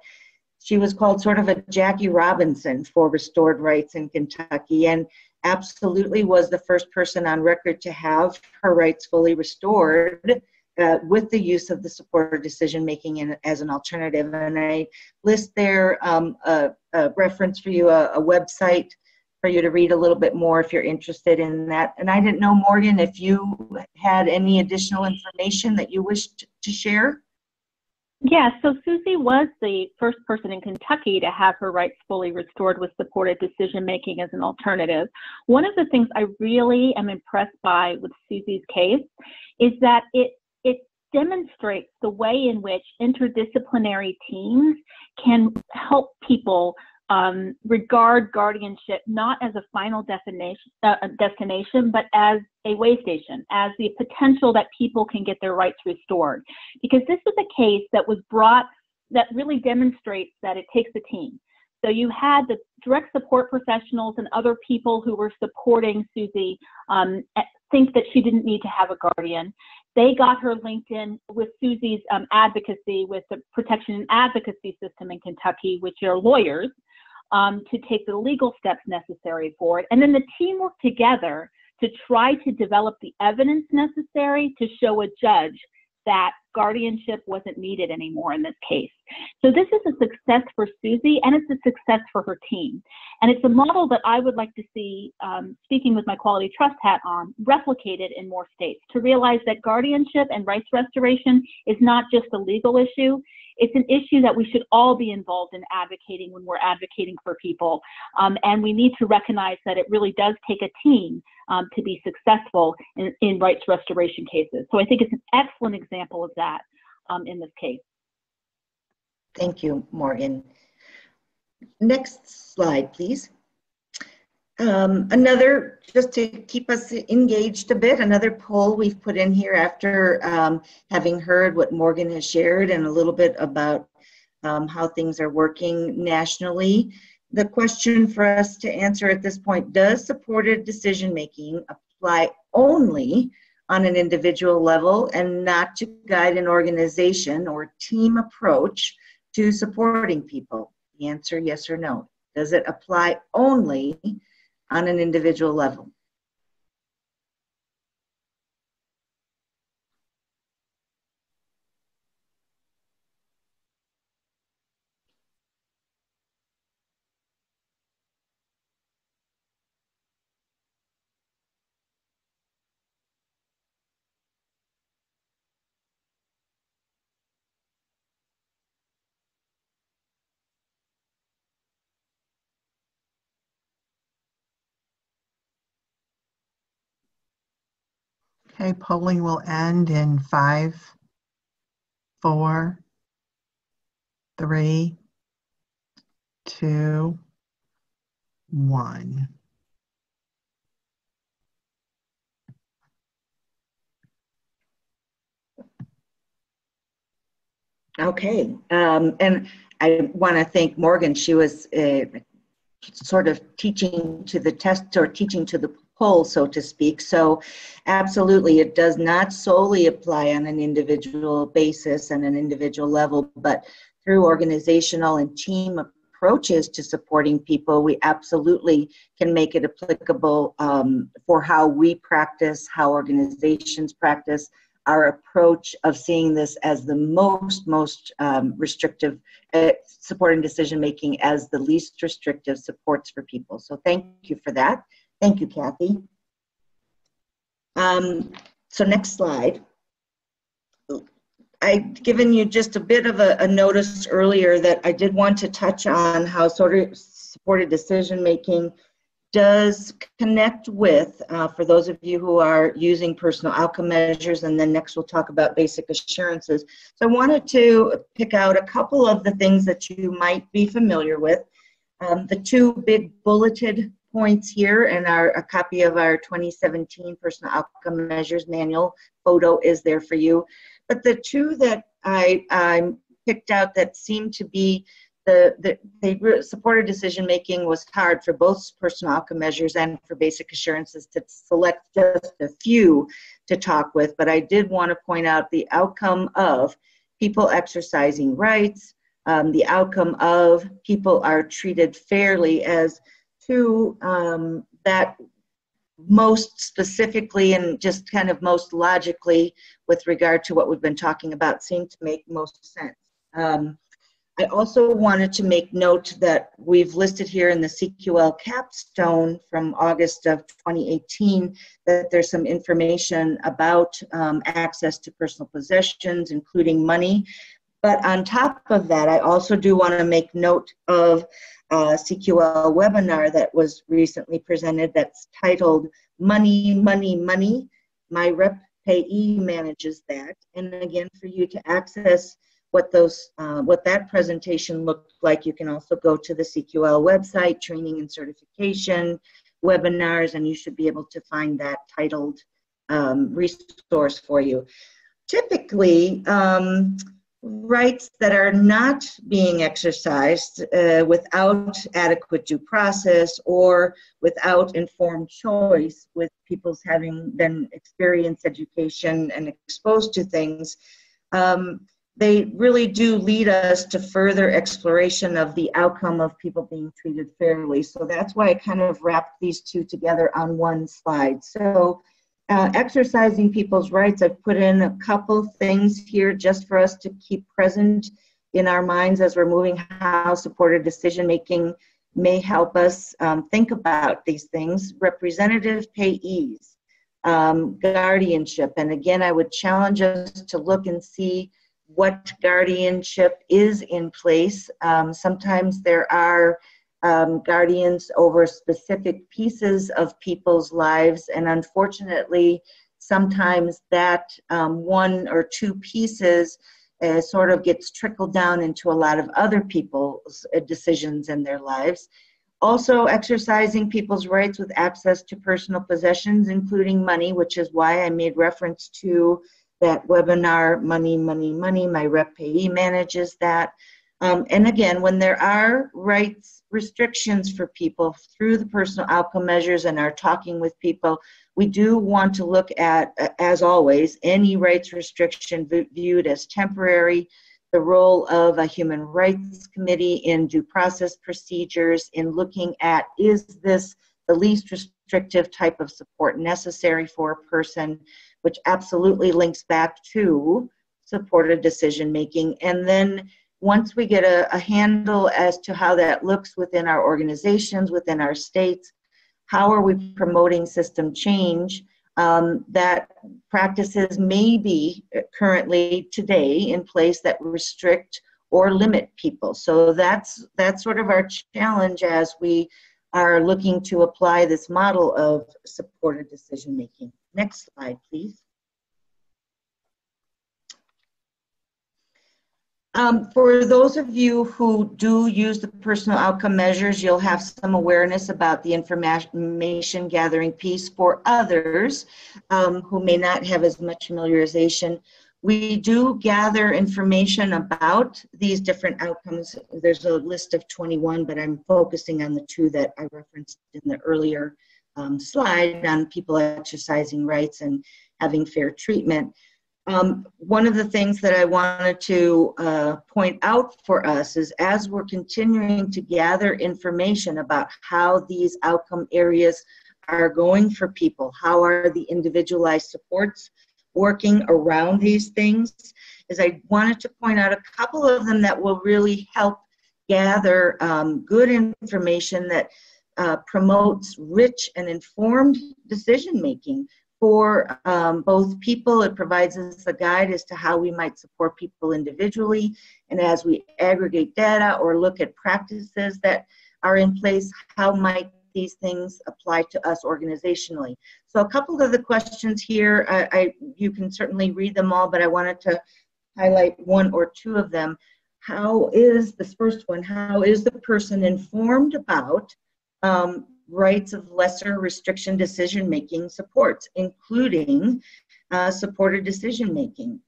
she was called sort of a Jackie Robinson for restored rights in Kentucky, and absolutely was the first person on record to have her rights fully restored Uh, with the use of the supported decision making in, as an alternative. And I list there um, a, a reference for you, a, a website for you to read a little bit more if you're interested in that. And I didn't know, Morgan, if you had any additional information that you wished to share? Yeah, so Susie was the first person in Kentucky to have her rights fully restored with supported decision-making as an alternative. One of the things I really am impressed by with Susie's case is that it It demonstrates the way in which interdisciplinary teams can help people um, regard guardianship not as a final definition, uh, destination, but as a way station, as the potential that people can get their rights restored. Because this is a case that was brought that really demonstrates that it takes a team. So you had the direct support professionals and other people who were supporting Susie um, think that she didn't need to have a guardian. They got her linked in with Susie's um, advocacy, with the Protection and Advocacy System in Kentucky, which are lawyers, um, to take the legal steps necessary for it. And then the team worked together to try to develop the evidence necessary to show a judge that guardianship wasn't needed anymore in this case. So this is a success for Susie, and it's a success for her team. And it's a model that I would like to see, um, speaking with my Quality Trust hat on, replicated in more states, to realize that guardianship and rights restoration is not just a legal issue. It's an issue that we should all be involved in advocating when we're advocating for people. Um, and we need to recognize that it really does take a team um, to be successful in, in rights restoration cases. So I think it's an excellent example of that um, in this case. Thank you, Morgan. Next slide, please. Um, another, just to keep us engaged a bit, another poll we've put in here after um, having heard what Morgan has shared and a little bit about um, how things are working nationally. The question for us to answer at this point, does supported decision-making apply only on an individual level and not to guide an organization or team approach to supporting people? The answer, yes or no. Does it apply only on an individual level? Okay, polling will end in five, four, three, two, one. Okay, um, and I want to thank Morgan. She was uh, sort of teaching to the test or teaching to the poll, so to speak. So absolutely, it does not solely apply on an individual basis and an individual level, but through organizational and team approaches to supporting people, we absolutely can make it applicable um, for how we practice, how organizations practice, our approach of seeing this as the most, most um, restrictive uh, support and decision-making as the least restrictive supports for people. So thank you for that. Thank you, Kathy. Um, so next slide. I'd given you just a bit of a, a notice earlier that I did want to touch on how sort of Supported Decision Making does connect with, uh, for those of you who are using Personal Outcome Measures, and then next we'll talk about Basic Assurances. So I wanted to pick out a couple of the things that you might be familiar with. Um, the two big bulleted points here, and our, a copy of our twenty seventeen Personal Outcome Measures Manual photo is there for you. But the two that I, I picked out that seemed to be the, the, the supported decision making was hard for both Personal Outcome Measures and for Basic Assurances to select just a few to talk with. But I did want to point out the outcome of people exercising rights, um, the outcome of people are treated fairly as two um, that most specifically and just kind of most logically with regard to what we've been talking about seem to make most sense. Um, I also wanted to make note that we've listed here in the C Q L capstone from August of twenty eighteen that there's some information about um, access to personal possessions, including money. But on top of that, I also do want to make note of a C Q L webinar that was recently presented that's titled Money, Money, Money. My Rep Payee Manages That. And again, for you to access what those, uh, what that presentation looked like, you can also go to the C Q L website, training and certification, webinars, and you should be able to find that titled um, resource for you. Typically, um, rights that are not being exercised uh, without adequate due process or without informed choice, with people's having been experienced education and exposed to things, um, they really do lead us to further exploration of the outcome of people being treated fairly. So that's why I kind of wrapped these two together on one slide. So Uh, exercising people's rights, I've put in a couple things here just for us to keep present in our minds as we're moving, how supported decision making may help us um, think about these things. Representative payees, um, guardianship, and again, I would challenge us to look and see what guardianship is in place. Um, sometimes there are Um, guardians over specific pieces of people's lives, and unfortunately sometimes that um, one or two pieces uh, sort of gets trickled down into a lot of other people's uh, decisions in their lives. Also exercising people's rights with access to personal possessions, including money, which is why I made reference to that webinar, Money, Money, Money, My Rep Payee Manages That. Um, and again, when there are rights restrictions for people through the Personal Outcome Measures and are talking with people, we do want to look at, uh, as always, any rights restriction viewed as temporary, the role of a human rights committee in due process procedures, in looking at, is this the least restrictive type of support necessary for a person, which absolutely links back to supported decision making. And then once we get a, a handle as to how that looks within our organizations, within our states, how are we promoting system change, um, that practices may be currently today in place that restrict or limit people. So that's, that's sort of our challenge as we are looking to apply this model of supported decision making. Next slide, please. Um, for those of you who do use the Personal Outcome Measures, you'll have some awareness about the information gathering piece. For others um, who may not have as much familiarization, we do gather information about these different outcomes. There's a list of twenty-one, but I'm focusing on the two that I referenced in the earlier um, slide on people exercising rights and having fair treatment. Um, one of the things that I wanted to uh, point out for us is, as we're continuing to gather information about how these outcome areas are going for people, how are the individualized supports working around these things, is I wanted to point out a couple of them that will really help gather um, good information that uh, promotes rich and informed decision-making. For um, both people, it provides us a guide as to how we might support people individually. And as we aggregate data or look at practices that are in place, how might these things apply to us organizationally? So a couple of the questions here, I, I you can certainly read them all, but I wanted to highlight one or two of them. How is this first one? How is the person informed about um, rights of lesser restriction decision-making supports, including uh, supported decision-making?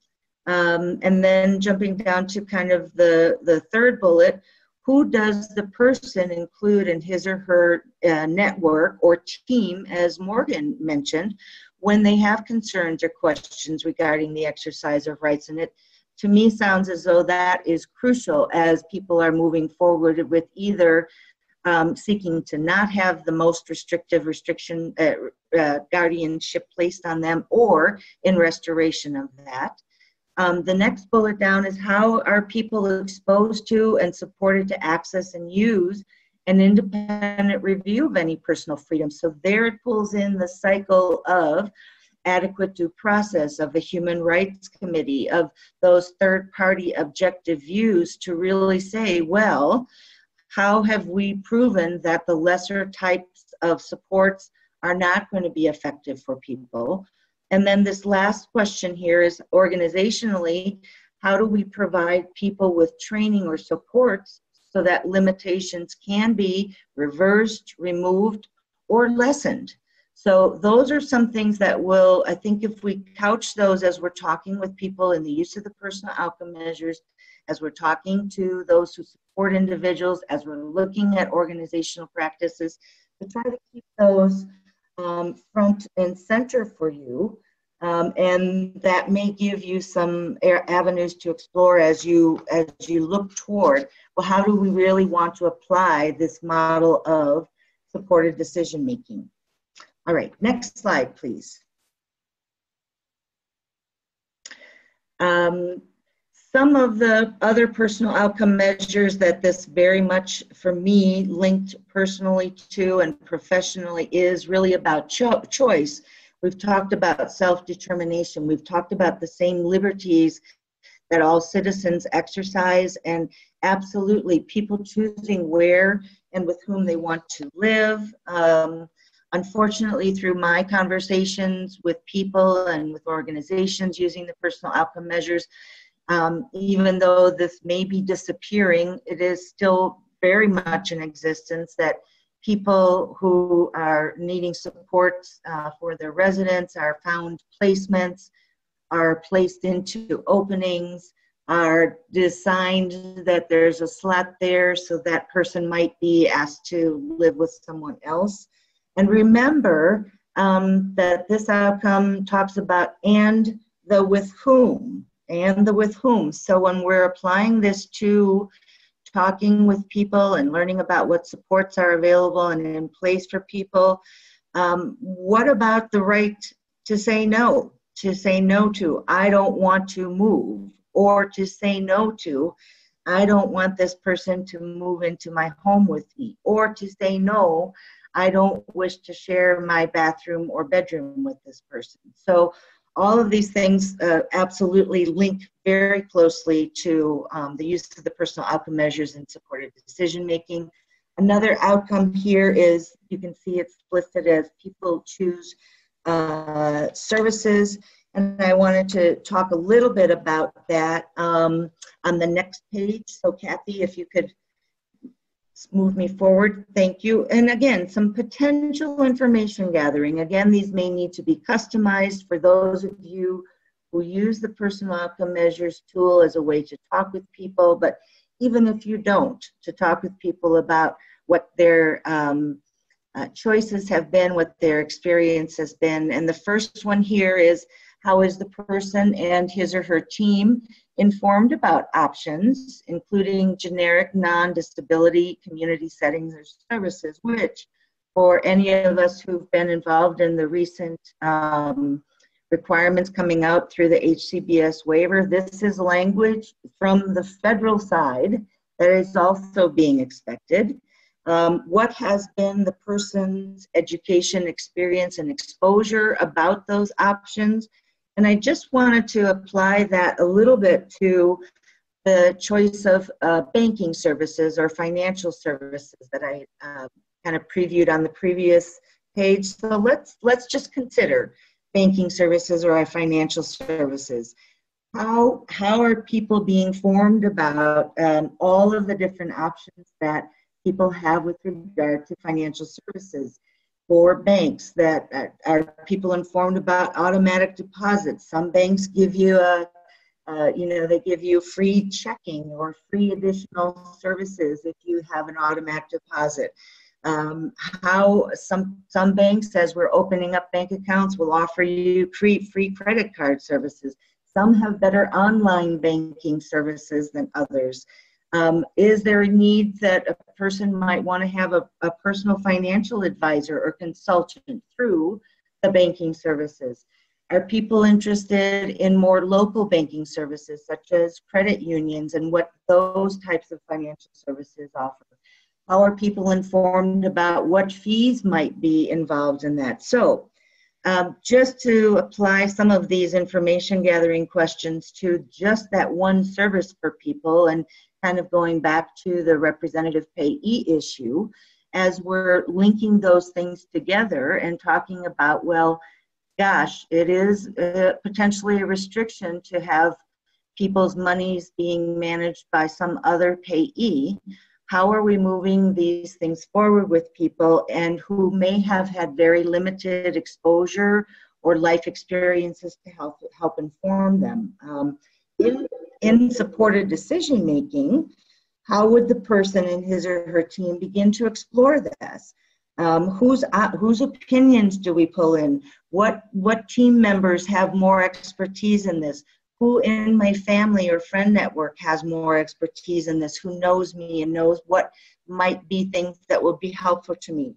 Um, and then jumping down to kind of the, the third bullet, who does the person include in his or her uh, network or team, as Morgan mentioned, when they have concerns or questions regarding the exercise of rights? And it, to me, sounds as though that is crucial as people are moving forward with either um, seeking to not have the most restrictive restriction uh, uh, guardianship placed on them or in restoration of that. Um, the next bullet down is how are people exposed to and supported to access and use an independent review of any personal freedom. So there it pulls in the cycle of adequate due process, of a human rights committee, of those third-party objective views to really say, well, how have we proven that the lesser types of supports are not going to be effective for people? And then this last question here is organizationally, how do we provide people with training or supports so that limitations can be reversed, removed, or lessened? So those are some things that will, I think if we couch those as we're talking with people in the use of the personal outcome measures, as we're talking to those who support individuals, as we're looking at organizational practices, to try to keep those um, front and center for you. Um, and that may give you some avenues to explore as you, as you look toward, well, how do we really want to apply this model of supported decision making? All right, next slide, please. Um, some of the other personal outcome measures that this very much, for me, linked personally to and professionally is really about cho- choice. We've talked about self-determination. We've talked about the same liberties that all citizens exercise, and absolutely people choosing where and with whom they want to live. Um, unfortunately, through my conversations with people and with organizations using the personal outcome measures, um, even though this may be disappearing, it is still very much in existence that people who are needing supports uh, for their residents are found placements, are placed into openings, are designed that there's a slot there so that person might be asked to live with someone else. And remember um, that this outcome talks about and the with whom, and the with whom. So when we're applying this to talking with people and learning about what supports are available and in place for people. Um, what about the right to say no, to say no to, I don't want to move, or to say no to, I don't want this person to move into my home with me, or to say no, I don't wish to share my bathroom or bedroom with this person. So all of these things uh, absolutely link very closely to um, the use of the personal outcome measures in supported decision making. Another outcome here is, you can see it's listed as people choose uh, services, and I wanted to talk a little bit about that um, on the next page. So Kathy, if you could move me forward, thank you. And again, some potential information gathering. Again, these may need to be customized for those of you who use the personal outcome measures tool as a way to talk with people, but even if you don't, to talk with people about what their um, uh, choices have been, what their experience has been. And the first one here is, how is the person and his or her team informed about options, including generic non-disability community settings or services, which for any of us who've been involved in the recent um, requirements coming out through the H C B S waiver, this is language from the federal side that is also being expected. Um, what has been the person's education, experience, and exposure about those options? And I just wanted to apply that a little bit to the choice of uh, banking services or financial services that I uh, kind of previewed on the previous page. So let's, let's just consider banking services or our financial services. How, how are people being formed about um, all of the different options that people have with regard to financial services? For banks, that uh, are people informed about automatic deposits? Some banks give you a, uh, you know, they give you free checking or free additional services if you have an automatic deposit. Um, how some some banks, as we're opening up bank accounts, will offer you free free credit card services. Some have better online banking services than others. Um, is there a need that a person might want to have a, a personal financial advisor or consultant through the banking services? Are people interested in more local banking services, such as credit unions, and what those types of financial services offer? How are people informed about what fees might be involved in that? So um, just to apply some of these information gathering questions to just that one service for people, and kind of going back to the representative payee issue, as we're linking those things together and talking about, well, gosh, it is uh, potentially a restriction to have people's monies being managed by some other payee. How are we moving these things forward with people and who may have had very limited exposure or life experiences to help, help inform them? Um, In, in supported decision making, how would the person and his or her team begin to explore this? Um, whose uh, whose opinions do we pull in? What what team members have more expertise in this? Who in my family or friend network has more expertise in this? Who knows me and knows what might be things that will be helpful to me?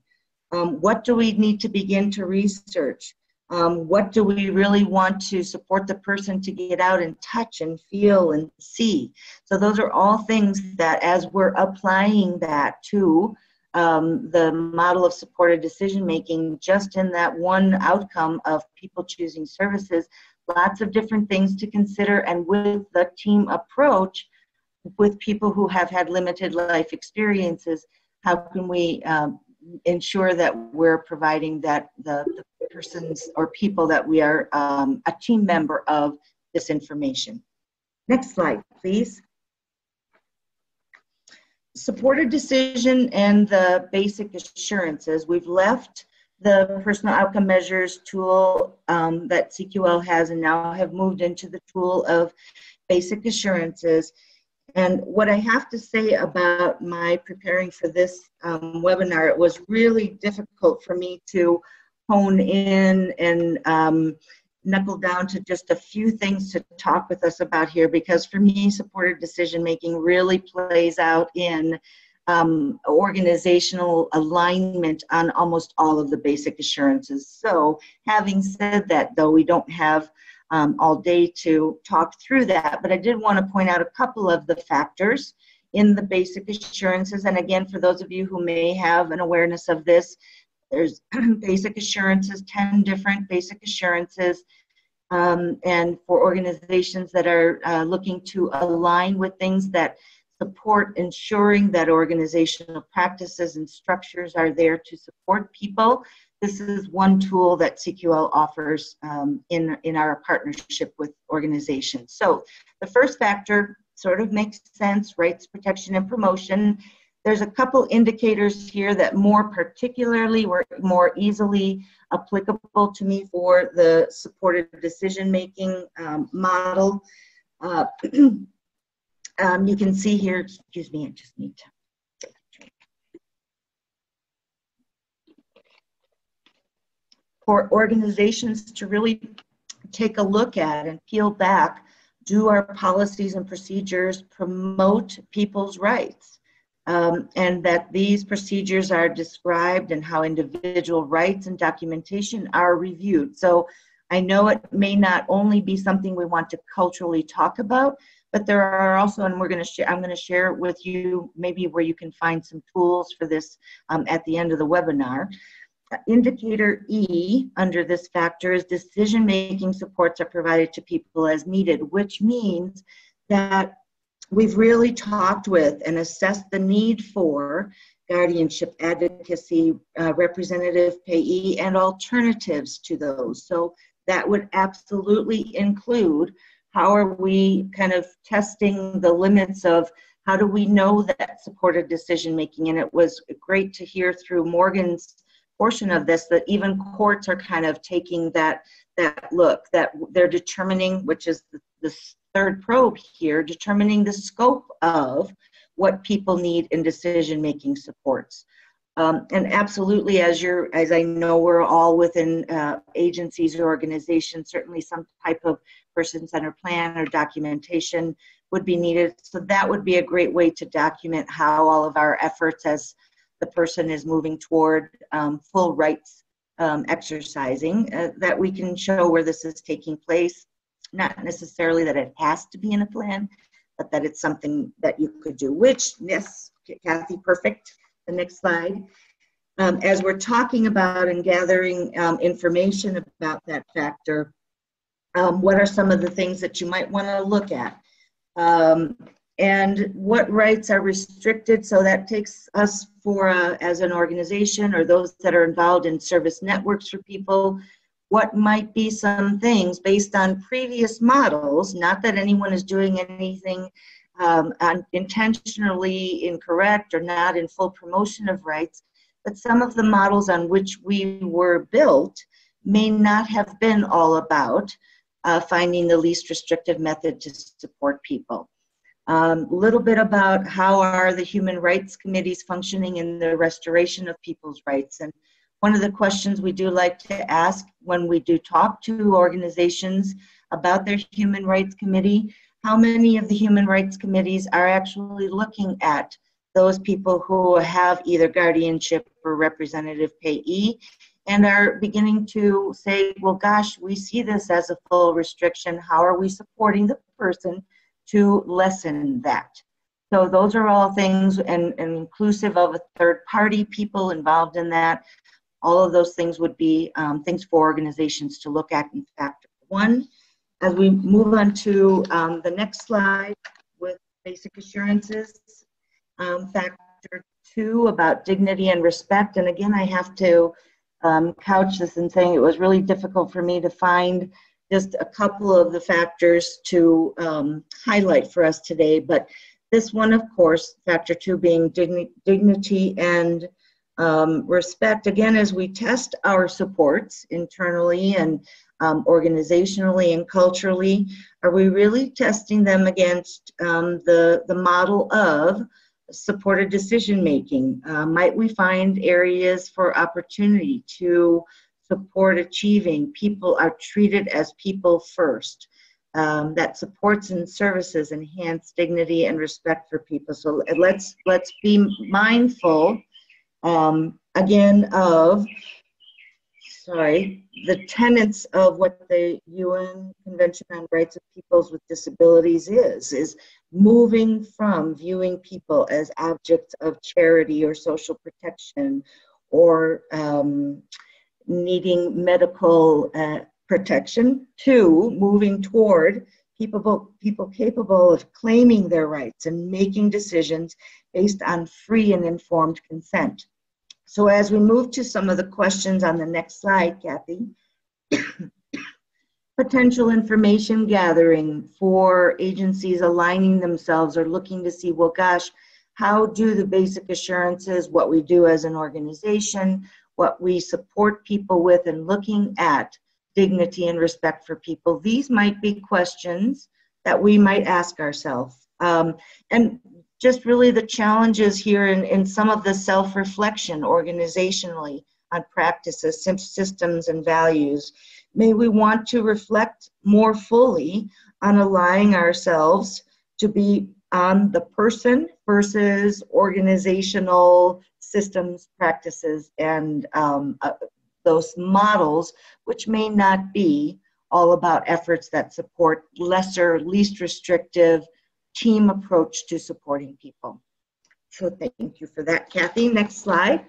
Um, what do we need to begin to research? Um, what do we really want to support the person to get out and touch and feel and see? So those are all things that, as we're applying that to um, the model of supported decision making, just in that one outcome of people choosing services, lots of different things to consider, and with the team approach, with people who have had limited life experiences, how can we um, ensure that we're providing that the, the persons or people that we are um, a team member of this information. Next slide, please. Supported decision and the basic assurances. We've left the personal outcome measures tool um, that C Q L has, and now have moved into the tool of basic assurances. And what I have to say about my preparing for this um, webinar, it was really difficult for me to hone in and um, knuckle down to just a few things to talk with us about here, because for me, supported decision making really plays out in um, organizational alignment on almost all of the basic assurances. So having said that, though, we don't have um, all day to talk through that, but I did want to point out a couple of the factors in the basic assurances. And again, for those of you who may have an awareness of this, there's basic assurances, ten different basic assurances, um, and for organizations that are uh, looking to align with things that support ensuring that organizational practices and structures are there to support people, this is one tool that C Q L offers um, in, in our partnership with organizations. So the first factor sort of makes sense: rights, protection, and promotion. There's a couple indicators here that more particularly were more easily applicable to me for the supported decision-making um, model. Uh, um, you can see here, excuse me, I just need to. For organizations to really take a look at and peel back, do our policies and procedures promote people's rights? Um, and that these procedures are described and how individual rights and documentation are reviewed. So I know it may not only be something we want to culturally talk about, but there are also, and we're going to share, I'm going to share with you maybe where you can find some tools for this um, at the end of the webinar. Uh, indicator E under this factor is decision-making supports are provided to people as needed, which means that we've really talked with and assessed the need for guardianship advocacy, uh, representative payee, and alternatives to those. So that would absolutely include how are we kind of testing the limits of how do we know that supported decision making? And it was great to hear through Morgan's portion of this that even courts are kind of taking that that look, that they're determining, which is the, the third probe here, determining the scope of what people need in decision making supports. Um, and absolutely, as you're, as I know, we're all within uh, agencies or organizations, certainly some type of person-centered plan or documentation would be needed. So that would be a great way to document how all of our efforts as the person is moving toward um, full rights um, exercising, uh, that we can show where this is taking place. Not necessarily that it has to be in a plan, but that it's something that you could do, which, yes, Kathy, perfect. The next slide. Um, as we're talking about and gathering um, information about that factor, um, what are some of the things that you might want to look at? Um, and what rights are restricted? So that takes us for, uh, as an organization or those that are involved in service networks for people, what might be some things based on previous models, not that anyone is doing anything Um, intentionally incorrect or not in full promotion of rights, but some of the models on which we were built may not have been all about uh, finding the least restrictive method to support people. A um, little bit about how are the human rights committees functioning in the restoration of people's rights. And one of the questions we do like to ask when we do talk to organizations about their human rights committee, how many of the human rights committees are actually looking at those people who have either guardianship or representative payee and are beginning to say, well, gosh, we see this as a full restriction. How are we supporting the person to lessen that? So those are all things, and, and inclusive of a third party, people involved in that. All of those things would be um, things for organizations to look at in factor one. As we move on to um, the next slide with basic assurances, um, factor two about dignity and respect. And again, I have to um, couch this in saying it was really difficult for me to find just a couple of the factors to um, highlight for us today. But this one, of course, factor two being digni- dignity and um, respect. Again, as we test our supports internally and Um, organizationally and culturally, are we really testing them against um, the, the model of supported decision making? Uh, might we find areas for opportunity to support achieving people are treated as people first? Um, that supports and services enhance dignity and respect for people. So let's, let's be mindful um, again of Sorry, the tenets of what the U N Convention on Rights of Peoples with Disabilities is, is moving from viewing people as objects of charity or social protection or um, needing medical uh, protection to moving toward people, people capable of claiming their rights and making decisions based on free and informed consent. So as we move to some of the questions on the next slide, Kathy, potential information gathering for agencies aligning themselves or looking to see, well, gosh, how do the basic assurances, what we do as an organization, what we support people with, and looking at dignity and respect for people, these might be questions that we might ask ourselves. Um, and just really the challenges here in, in some of the self-reflection organizationally on practices, systems, and values. May we want to reflect more fully on allowing ourselves to be on the person versus organizational systems, practices, and um, uh, those models, which may not be all about efforts that support lesser, least restrictive, team approach to supporting people. So thank you for that, Kathy. Next slide.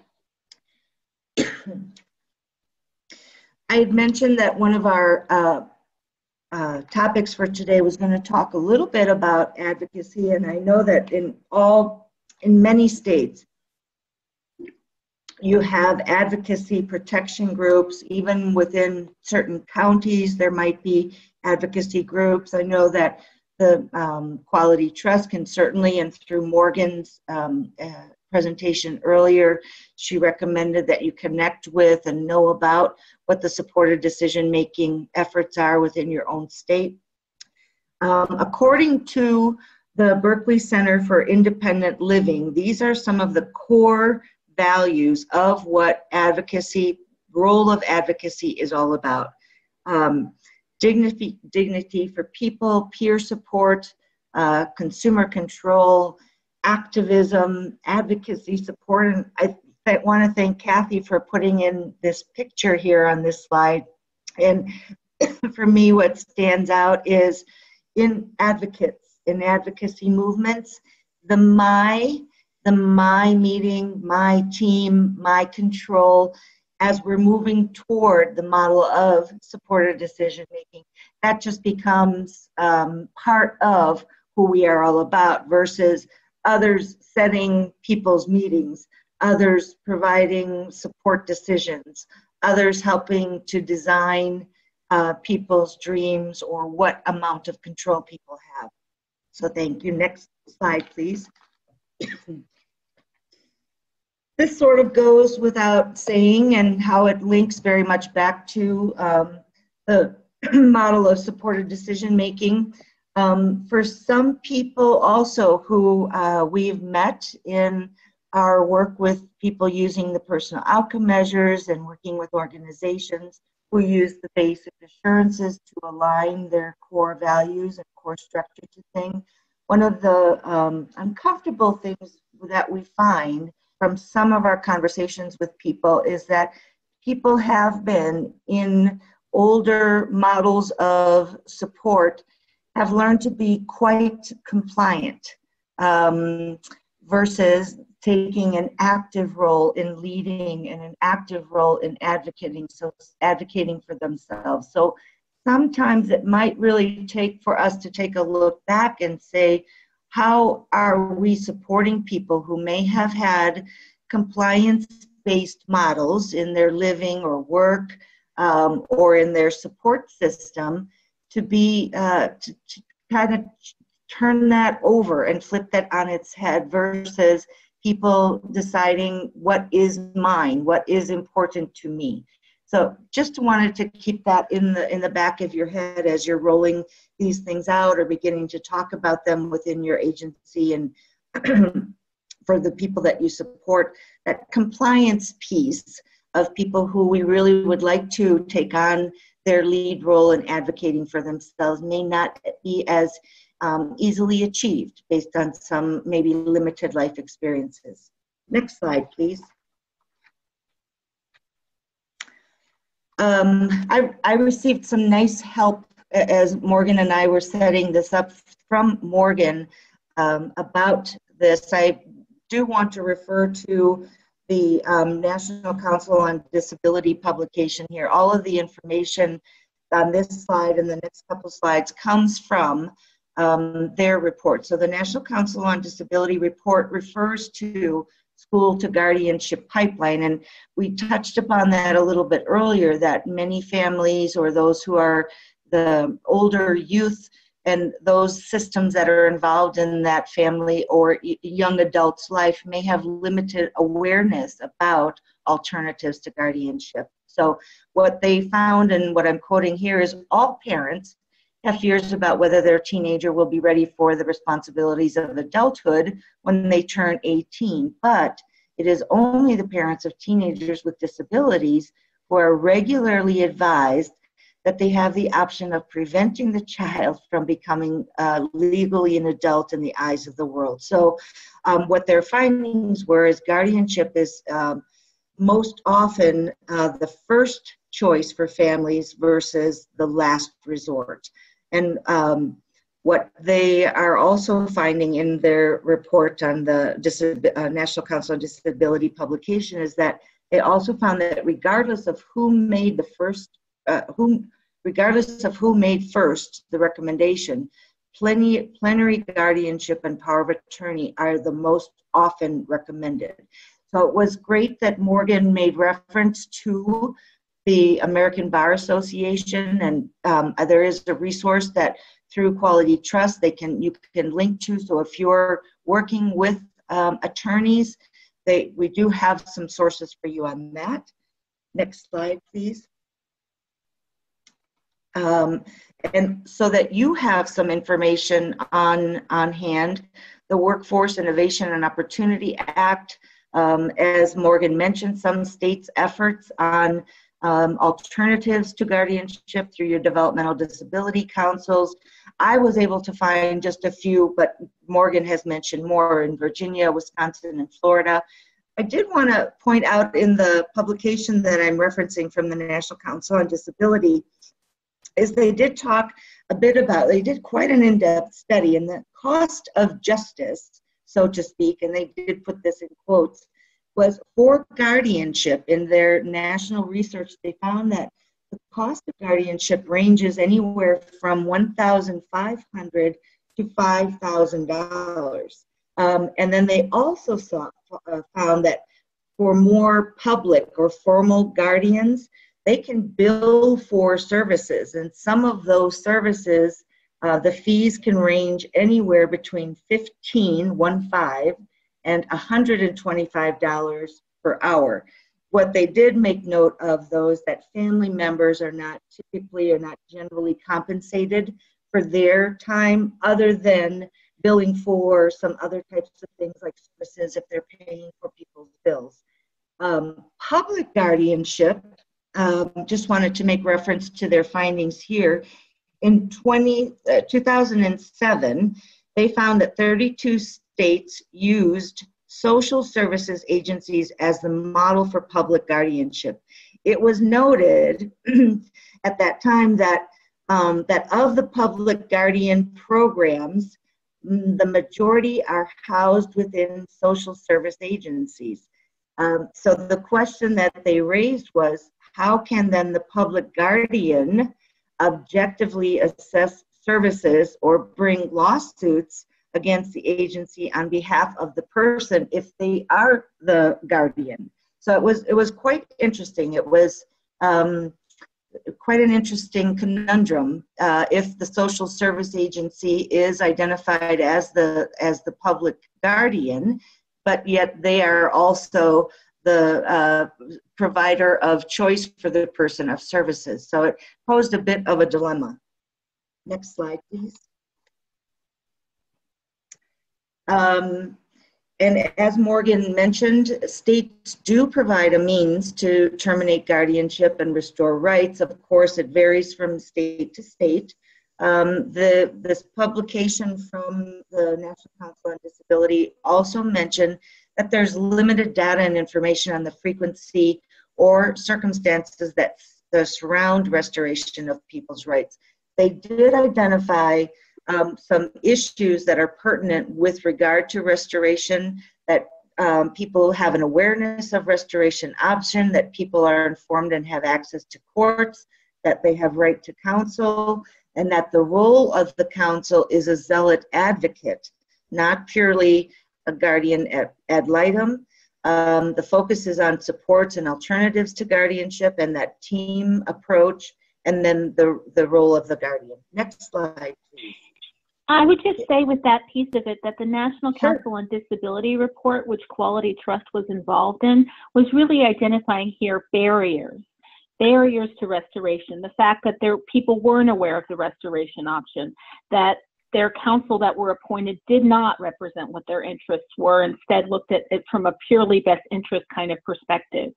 I had mentioned that one of our uh, uh, topics for today was going to talk a little bit about advocacy, and I know that in all, in many states, you have advocacy protection groups. Even within certain counties, there might be advocacy groups. I know that the um, Quality Trust can certainly, and through Morgan's um, uh, presentation earlier, she recommended that you connect with and know about what the supported decision-making efforts are within your own state. Um, according to the Berkeley Center for Independent Living, these are some of the core values of what advocacy, role of advocacy is all about. Um, dignity, dignity for people, peer support, uh, consumer control, activism, advocacy support. And I, I want to thank Kathy for putting in this picture here on this slide. And for me, what stands out is in advocates, in advocacy movements, the my, the my meeting, my team, my control, as we're moving toward the model of supported decision making, that just becomes um, part of who we are all about, versus others setting people's meetings, others providing support decisions, others helping to design uh, people's dreams or what amount of control people have. So thank you. Next slide, please. This sort of goes without saying, and how it links very much back to um, the model of supported decision making. Um, for some people also who uh, we've met in our work with people using the personal outcome measures and working with organizations who use the basic assurances to align their core values and core structure to things, one of the um, uncomfortable things that we find from some of our conversations with people is that people have been in older models of support have learned to be quite compliant um, versus taking an active role in leading and an active role in advocating, so advocating for themselves. So sometimes it might really take for us to take a look back and say, how are we supporting people who may have had compliance-based models in their living or work um, or in their support system to be, uh, to, to kind of turn that over and flip that on its head, versus people deciding what is mine, what is important to me. So just wanted to keep that in the, in the back of your head as you're rolling these things out or beginning to talk about them within your agency, and for the people that you support, that compliance piece of people who we really would like to take on their lead role in advocating for themselves may not be as um, easily achieved based on some maybe limited life experiences. Next slide, please. Um, I, I received some nice help as Morgan and I were setting this up from Morgan um, about this. I do want to refer to the um, National Council on Disability publication here. All of the information on this slide and the next couple slides comes from um, their report. So the National Council on Disability report refers to school to guardianship pipeline. And we touched upon that a little bit earlier, that many families or those who are the older youth and those systems that are involved in that family or young adult's life may have limited awareness about alternatives to guardianship. So what they found, and what I'm quoting here, is all parents have fears about whether their teenager will be ready for the responsibilities of adulthood when they turn eighteen, but it is only the parents of teenagers with disabilities who are regularly advised that they have the option of preventing the child from becoming uh, legally an adult in the eyes of the world. So um, what their findings were is guardianship is um, most often uh, the first choice for families versus the last resort. And um, what they are also finding in their report on the uh, National Council on Disability publication is that they also found that regardless of who made the first, uh, who regardless of who made first the recommendation, plenary guardianship and power of attorney are the most often recommended. So it was great that Morgan made reference to the American Bar Association, and um, there is a resource that through Quality Trust they can you can link to. So if you're working with um, attorneys, they we do have some sources for you on that. Next slide, please. Um, and so that you have some information on, on hand, the Workforce Innovation and Opportunity Act, um, as Morgan mentioned, some states' efforts on um, alternatives to guardianship through your developmental disability councils. I was able to find just a few, but Morgan has mentioned more in Virginia, Wisconsin, and Florida. I did want to point out in the publication that I'm referencing from the National Council on Disability, is they did talk a bit about, they did quite an in-depth study in the cost of justice, so to speak, and they did put this in quotes, was for guardianship. In their national research, they found that the cost of guardianship ranges anywhere from one thousand five hundred dollars to five thousand dollars. Um, and then they also saw, uh, found that for more public or formal guardians, they can bill for services, and some of those services, uh, the fees can range anywhere between fifteen, one five, and one hundred twenty-five dollars per hour. What they did make note of, though, is that family members are not typically or not generally compensated for their time, other than billing for some other types of things like services if they're paying for people's bills. Um, public guardianship, Um, just wanted to make reference to their findings here. In two thousand seven, they found that thirty-two states used social services agencies as the model for public guardianship. It was noted at that time that, um, that of the public guardian programs, the majority are housed within social service agencies. Um, so the question that they raised was, how can then the public guardian objectively assess services or bring lawsuits against the agency on behalf of the person if they are the guardian? So it was, it was quite interesting. It was um, quite an interesting conundrum. Uh, if the social service agency is identified as the, as the public guardian, but yet they are also the uh, provider of choice for the person of services. So it posed a bit of a dilemma. Next slide, please. Um, and as Morgan mentioned, states do provide a means to terminate guardianship and restore rights. Of course, it varies from state to state. Um, the, this publication from the National Council on Disability also mentioned that there's limited data and information on the frequency or circumstances that surround restoration of people's rights. They did identify um, some issues that are pertinent with regard to restoration, that um, people have an awareness of restoration option, that people are informed and have access to courts, that they have right to counsel, and that the role of the counsel is a zealot advocate, not purely a guardian ad, ad litem. Um, the focus is on supports and alternatives to guardianship and that team approach, and then the, the role of the guardian. Next slide, please. I would just say with that piece of it that the National Council on Disability report, which Quality Trust was involved in, was really identifying here barriers. Barriers to restoration, the fact that there people weren't aware of the restoration option, that their counsel that were appointed did not represent what their interests were, instead looked at it from a purely best interest kind of perspective.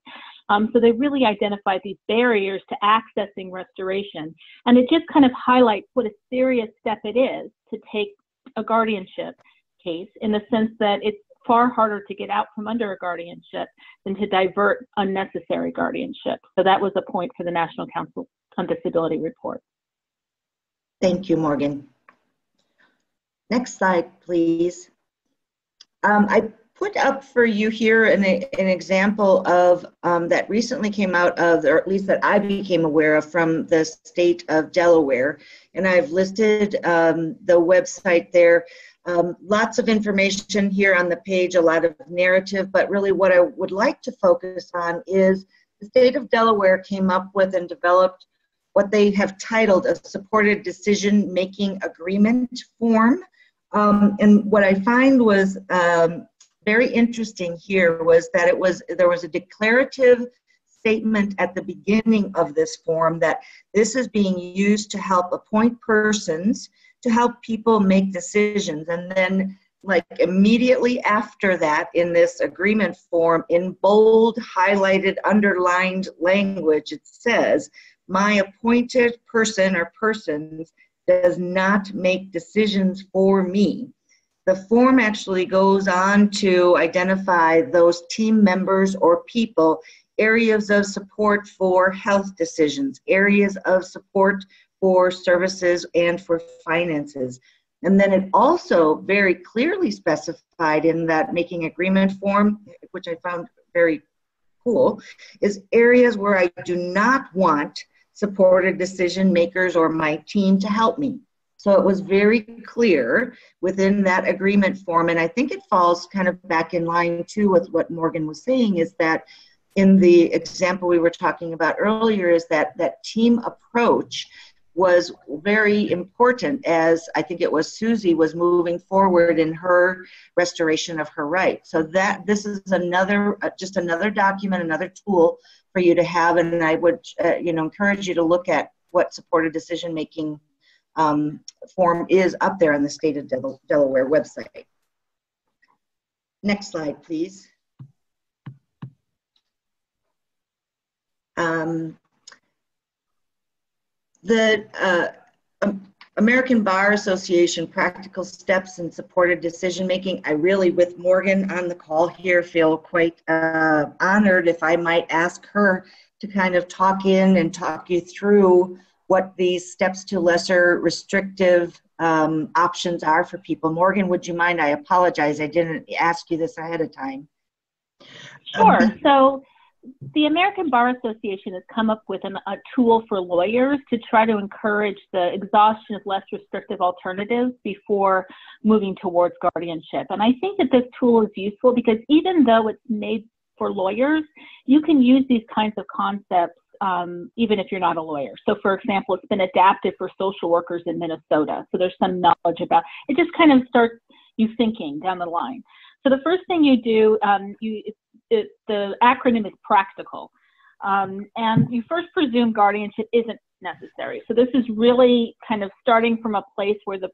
Um, so they really identified these barriers to accessing restoration. And it just kind of highlights what a serious step it is to take a guardianship case, in the sense that it's far harder to get out from under a guardianship than to divert unnecessary guardianship. So that was a point for the National Council on Disability report. Thank you, Morgan. Next slide, please. Um, I put up for you here an, an example of um, that recently came out of, or at least that I became aware of, from the state of Delaware. And I've listed um, the website there. Um, lots of information here on the page, a lot of narrative, but really what I would like to focus on is the state of Delaware came up with and developed what they have titled a supported decision making agreement form. Um, and what I find was um, very interesting here was that it was, there was a declarative statement at the beginning of this form that this is being used to help appoint persons to help people make decisions. And then, like, immediately after that, in this agreement form, in bold, highlighted, underlined language, it says, my appointed person or persons does not make decisions for me. The form actually goes on to identify those team members or people, areas of support for health decisions, areas of support for services and for finances. And then it also very clearly specified in that making agreement form, which I found very cool, is areas where I do not want supported decision makers or my team to help me. So it was very clear within that agreement form. And I think it falls kind of back in line too with what Morgan was saying, is that in the example we were talking about earlier, is that that team approach was very important, as I think it was Susie was moving forward in her restoration of her rights. So that this is another, uh, just another document, another tool for you to have. And I would, uh, you know, encourage you to look at what supported decision-making um, form is up there on the state of Del- Delaware website. Next slide, please. Um, The uh, American Bar Association Practical Steps in Supported Decision Making. I really, with Morgan on the call here, feel quite uh, honored if I might ask her to kind of talk in and talk you through what these steps to lesser restrictive um, options are for people. Morgan, would you mind? I apologize, I didn't ask you this ahead of time. Sure. Um, so. The American Bar Association has come up with an, a tool for lawyers to try to encourage the exhaustion of less restrictive alternatives before moving towards guardianship. And I think that this tool is useful because even though it's made for lawyers, you can use these kinds of concepts um, even if you're not a lawyer. So, for example, it's been adapted for social workers in Minnesota. So there's some knowledge about it. Just kind of starts you thinking down the line. So the first thing you do, um, you it, the acronym is practical, um, and you first presume guardianship isn't necessary. So this is really kind of starting from a place where the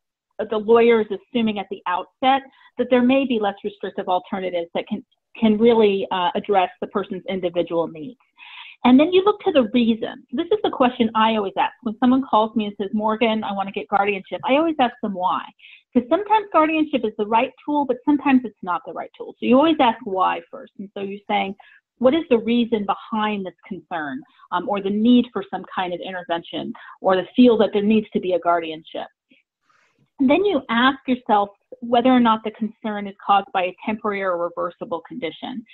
the lawyer is assuming at the outset that there may be less restrictive alternatives that can can really uh, address the person's individual needs. And then you look to the reason. This is the question I always ask. When someone calls me and says, Morgan, I want to get guardianship, I always ask them why. Because sometimes guardianship is the right tool, but sometimes it's not the right tool. So you always ask why first. And so you're saying, what is the reason behind this concern, um, or the need for some kind of intervention, or the feel that there needs to be a guardianship? And then you ask yourself whether or not the concern is caused by a temporary or reversible condition.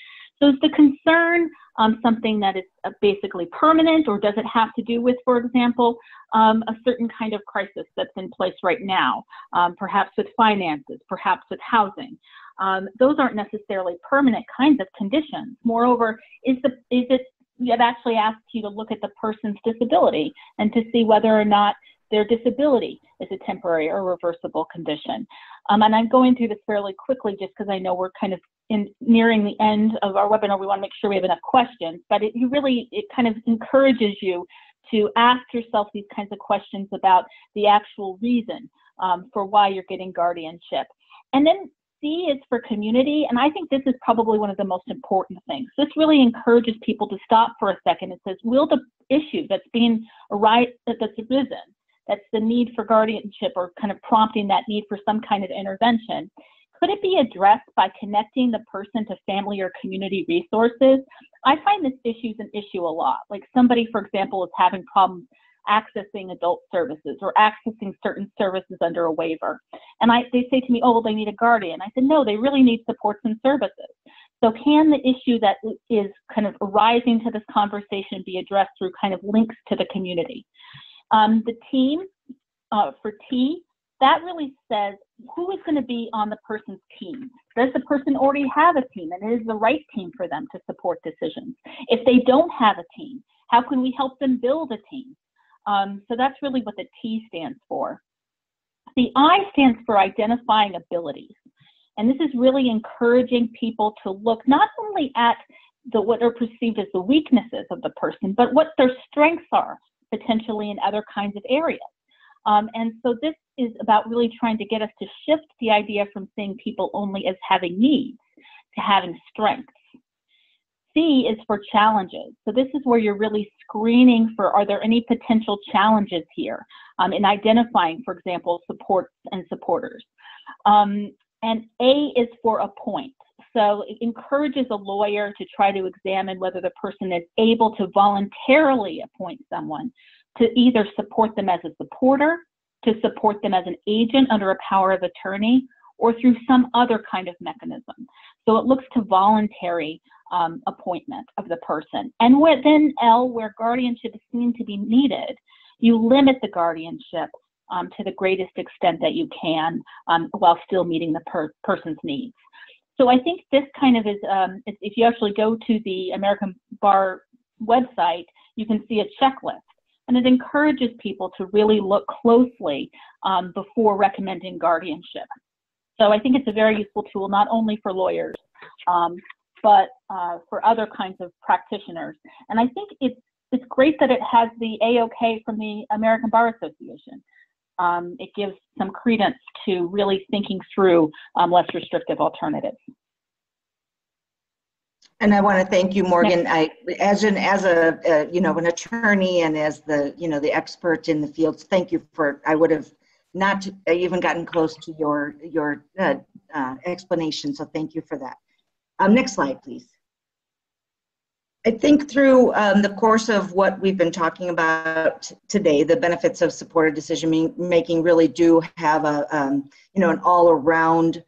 So is the concern um, something that is basically permanent, or does it have to do with, for example, um, a certain kind of crisis that's in place right now, um, perhaps with finances, perhaps with housing? Um, those aren't necessarily permanent kinds of conditions. Moreover, is the is it I've actually asked you to look at the person's disability and to see whether or not their disability is a temporary or reversible condition. Um, and I'm going through this fairly quickly just because I know we're kind of in nearing the end of our webinar. We want to make sure we have enough questions, but it you really, it kind of encourages you to ask yourself these kinds of questions about the actual reason um, for why you're getting guardianship. And then C is for community, and I think this is probably one of the most important things. This really encourages people to stop for a second and says, will the issue that's being arise, that's arisen, that's the need for guardianship or kind of prompting that need for some kind of intervention, could it be addressed by connecting the person to family or community resources? I find this issue is an issue a lot. Like somebody, for example, is having problems accessing adult services or accessing certain services under a waiver. And I, they say to me, oh, well, they need a guardian. I said, no, they really need supports and services. So can the issue that is kind of arising to this conversation be addressed through kind of links to the community? Um, the team, uh, for T, that really says who is going to be on the person's team. Does the person already have a team, and it is the right team for them to support decisions? If they don't have a team, how can we help them build a team? Um, so that's really what the T stands for. The I stands for identifying abilities. And this is really encouraging people to look not only at the, what are perceived as the weaknesses of the person, but what their strengths are potentially in other kinds of areas. Um, and so this is about really trying to get us to shift the idea from seeing people only as having needs to having strengths. C is for challenges. So this is where you're really screening for, are there any potential challenges here um, in identifying, for example, supports and supporters. Um, and A is for appoint. So it encourages a lawyer to try to examine whether the person is able to voluntarily appoint someone to either support them as a supporter, to support them as an agent under a power of attorney, or through some other kind of mechanism. So it looks to voluntary um, appointment of the person. And within L, where guardianship is seen to be needed, you limit the guardianship um, to the greatest extent that you can um, while still meeting the per person's needs. So I think this kind of is, um, if you actually go to the American Bar website, you can see a checklist. And it encourages people to really look closely um, before recommending guardianship. So I think it's a very useful tool, not only for lawyers, um, but uh, for other kinds of practitioners. And I think it's, it's great that it has the A O K from the American Bar Association. Um, it gives some credence to really thinking through um, less restrictive alternatives. And I want to thank you, Morgan. I, as an as a uh, you know an attorney and as the you know the expert in the field, thank you for. I would have not even gotten close to your your uh, uh, explanation. So thank you for that. Um, next slide, please. I think through um, the course of what we've been talking about today, the benefits of supported decision making really do have a um, you know an all around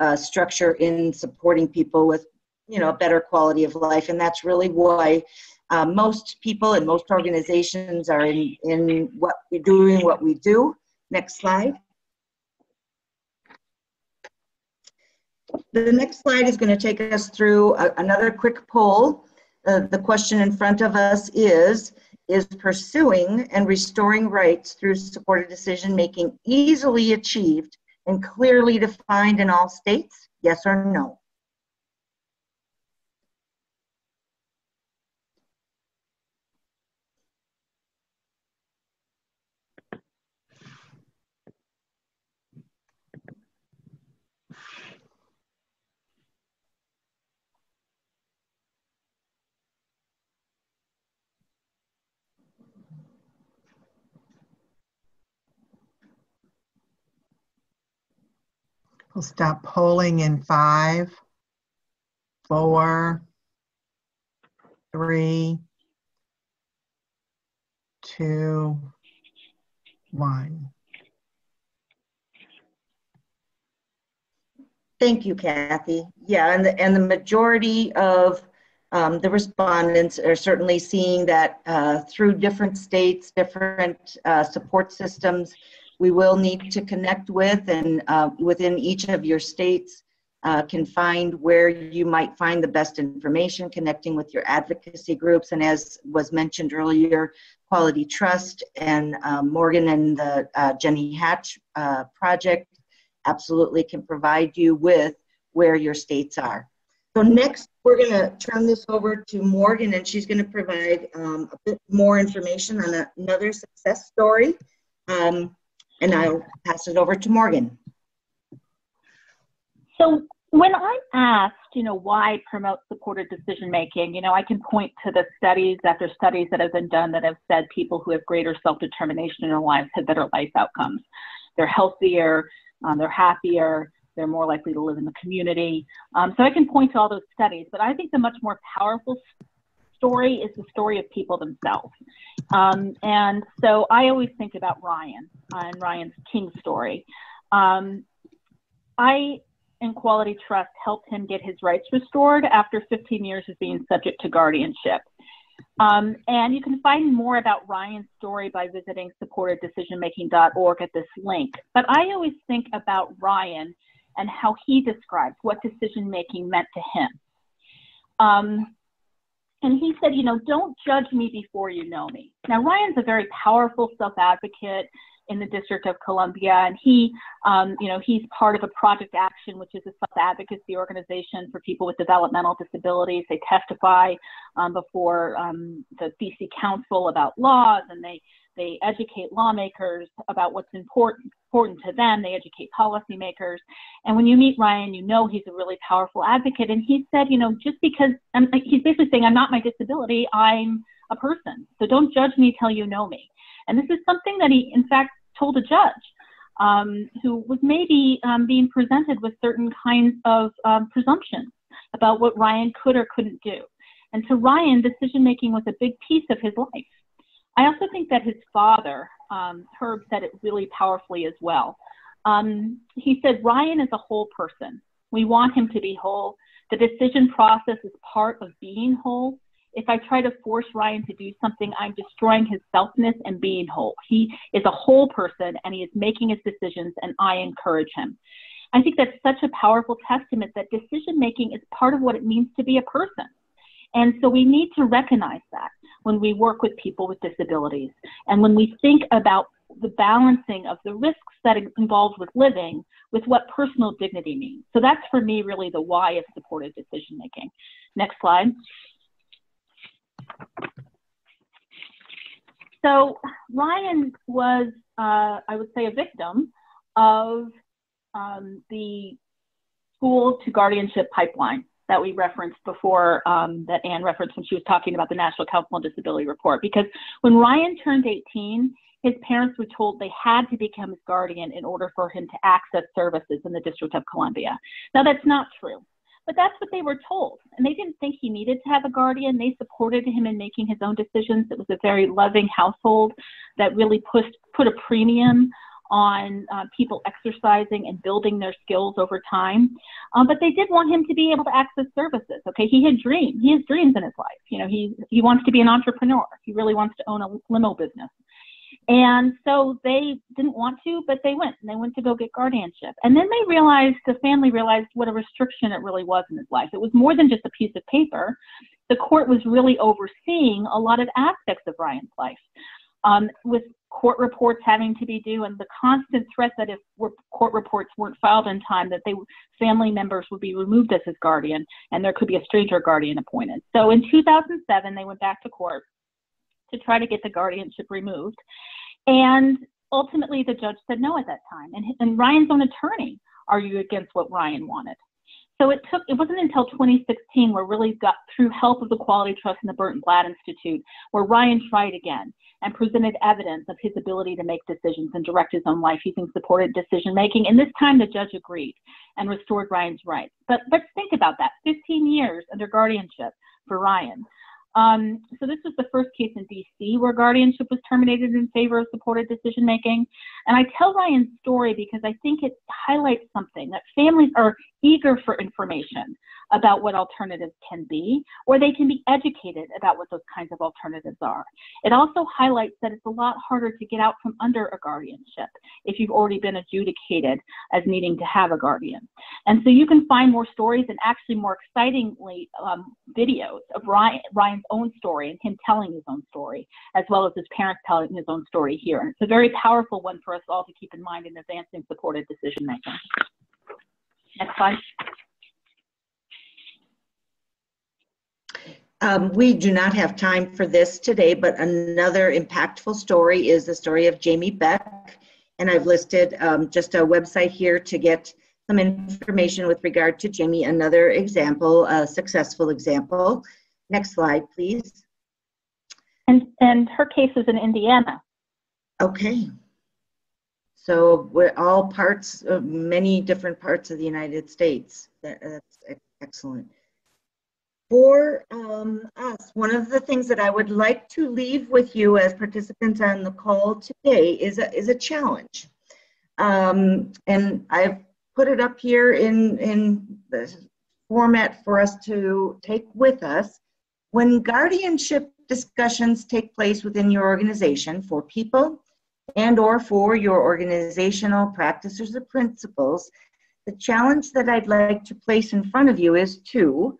uh, structure in supporting people with, you know, a better quality of life. And that's really why uh, most people and most organizations are in, in what we're doing, what we do. Next slide. The next slide is going to take us through a, another quick poll. Uh, the question in front of us is, is pursuing and restoring rights through supported decision making easily achieved and clearly defined in all states? Yes or no? We'll stop polling in five, four, three, two, one. Thank you, Kathy. Yeah, and the, and the majority of um, the respondents are certainly seeing that uh, through different states, different uh, support systems, we will need to connect with, and uh, within each of your states uh, can find where you might find the best information, connecting with your advocacy groups. And as was mentioned earlier, Quality Trust and uh, Morgan and the uh, Jenny Hatch uh, Project absolutely can provide you with where your states are. So next, we're going to turn this over to Morgan, and she's going to provide um, a bit more information on a, another success story. Um, And I'll pass it over to Morgan. So when I'm asked, you know, why promote supported decision making, you know, I can point to the studies after studies that have been done that have said people who have greater self-determination in their lives have better life outcomes. They're healthier, um, they're happier, they're more likely to live in the community. Um, so I can point to all those studies, but I think the much more powerful story is the story of people themselves. Um, and so I always think about Ryan uh, and Ryan's King story. Um, I and Quality Trust helped him get his rights restored after fifteen years of being subject to guardianship. Um, and you can find more about Ryan's story by visiting supported decision making dot org at this link. But I always think about Ryan and how he describes what decision making meant to him. Um, and he said, you know, don't judge me before you know me. Now, Ryan's a very powerful self-advocate in the District of Columbia, and he, um, you know, he's part of a Project Action, which is a self-advocacy organization for people with developmental disabilities. They testify um, before um, the D C Council about laws, and they, they educate lawmakers about what's important, important to them. They educate policymakers. And when you meet Ryan, you know he's a really powerful advocate. And he said, you know, just because, I'm, he's basically saying, I'm not my disability, I'm a person. So don't judge me till you know me. And this is something that he, in fact, told a judge um, who was maybe um, being presented with certain kinds of um, presumptions about what Ryan could or couldn't do. And to Ryan, decision-making was a big piece of his life. I also think that his father, um, Herb, said it really powerfully as well. Um, he said, Ryan is a whole person. We want him to be whole. The decision process is part of being whole. If I try to force Ryan to do something, I'm destroying his selfness and being whole. He is a whole person, and he is making his decisions, and I encourage him. I think that's such a powerful testament that decision-making is part of what it means to be a person. And so we need to recognize that when we work with people with disabilities. And when we think about the balancing of the risks that are involved with living with what personal dignity means. So that's, for me, really the why of supported decision-making. Next slide. So Ryan was, uh, I would say, a victim of um, the school to guardianship pipeline that we referenced before, um, that Anne referenced when she was talking about the National Council on Disability report. Because when Ryan turned eighteen, his parents were told they had to become his guardian in order for him to access services in the District of Columbia. Now, that's not true. But that's what they were told. And they didn't think he needed to have a guardian. They supported him in making his own decisions. It was a very loving household that really pushed, put a premium on uh, people exercising and building their skills over time. Um, but they did want him to be able to access services. Okay, he had dreams. He has dreams in his life. You know, he, he wants to be an entrepreneur. He really wants to own a limo business. And so they didn't want to, but they went, and they went to go get guardianship. And then they realized, the family realized what a restriction it really was in his life. It was more than just a piece of paper. The court was really overseeing a lot of aspects of Ryan's life, um, with court reports having to be due and the constant threat that if court reports weren't filed in time, that they, family members would be removed as his guardian, and there could be a stranger guardian appointed. So in two thousand seven, they went back to court to try to get the guardianship removed. And ultimately, the judge said no at that time. And, and Ryan's own attorney argued against what Ryan wanted. So it took, it wasn't until twenty sixteen where really got through help of the Quality Trust and the Burton Blatt Institute, where Ryan tried again and presented evidence of his ability to make decisions and direct his own life using supported decision making. And this time the judge agreed and restored Ryan's rights. But let's think about that, fifteen years under guardianship for Ryan. Um, so this was the first case in D C where guardianship was terminated in favor of supported decision-making. And I tell Ryan's story because I think it highlights something, that families are eager for information about what alternatives can be, or they can be educated about what those kinds of alternatives are. It also highlights that it's a lot harder to get out from under a guardianship if you've already been adjudicated as needing to have a guardian. And so you can find more stories, and actually more excitingly, um, videos of Ryan, Ryan's own story and him telling his own story, as well as his parents telling his own story here. And it's a very powerful one for us all to keep in mind in advancing supported decision making. Next slide. Um, we do not have time for this today, but another impactful story is the story of Jamie Beck. And I've listed um, just a website here to get some information with regard to Jamie. Another example, a successful example. Next slide, please. And, and her case is in Indiana. Okay. So we're all parts of many different parts of the United States. That, that's excellent. For um, us, one of the things that I would like to leave with you as participants on the call today is a, is a challenge. Um, and I've put it up here in, in the format for us to take with us. When guardianship discussions take place within your organization for people and or for your organizational practices or principles, the challenge that I'd like to place in front of you is to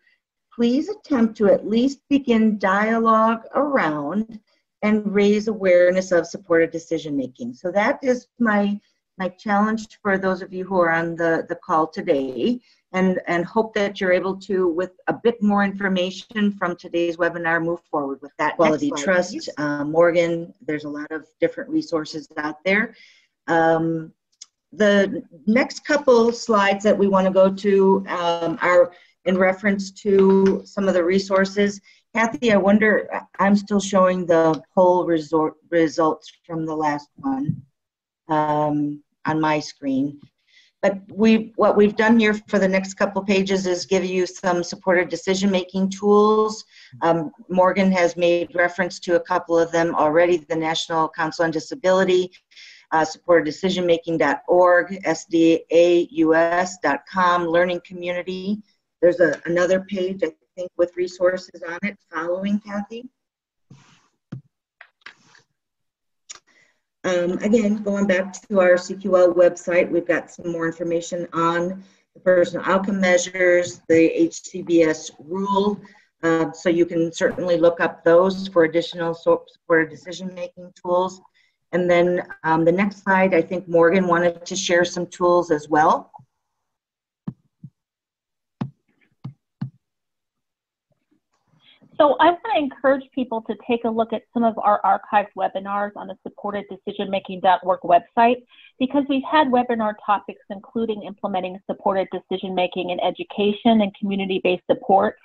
please attempt to at least begin dialogue around and raise awareness of supported decision-making. So that is my, my challenge for those of you who are on the, the call today, and, and hope that you're able to, with a bit more information from today's webinar, move forward with that. Quality Trust, uh, Morgan, there's a lot of different resources out there. Um, the next couple slides that we want to go to um, are in reference to some of the resources. Kathy, I wonder, I'm still showing the poll resort results from the last one um, on my screen. But we, what we've done here for the next couple pages is give you some supported decision-making tools. Um, Morgan has made reference to a couple of them already, the National Council on Disability, Uh, supported decision making dot org, S D A U S dot com, Learning Community. There's a, another page, I think, with resources on it following Kathy. Um, again, going back to our C Q L website, we've got some more information on the personal outcome measures, the H C B S rule, uh, so you can certainly look up those for additional supported decision-making tools. And then um, the next slide, I think Morgan wanted to share some tools as well. So I want to encourage people to take a look at some of our archived webinars on the supported decision making dot org website, because we've had webinar topics including implementing supported decision-making in education and community-based supports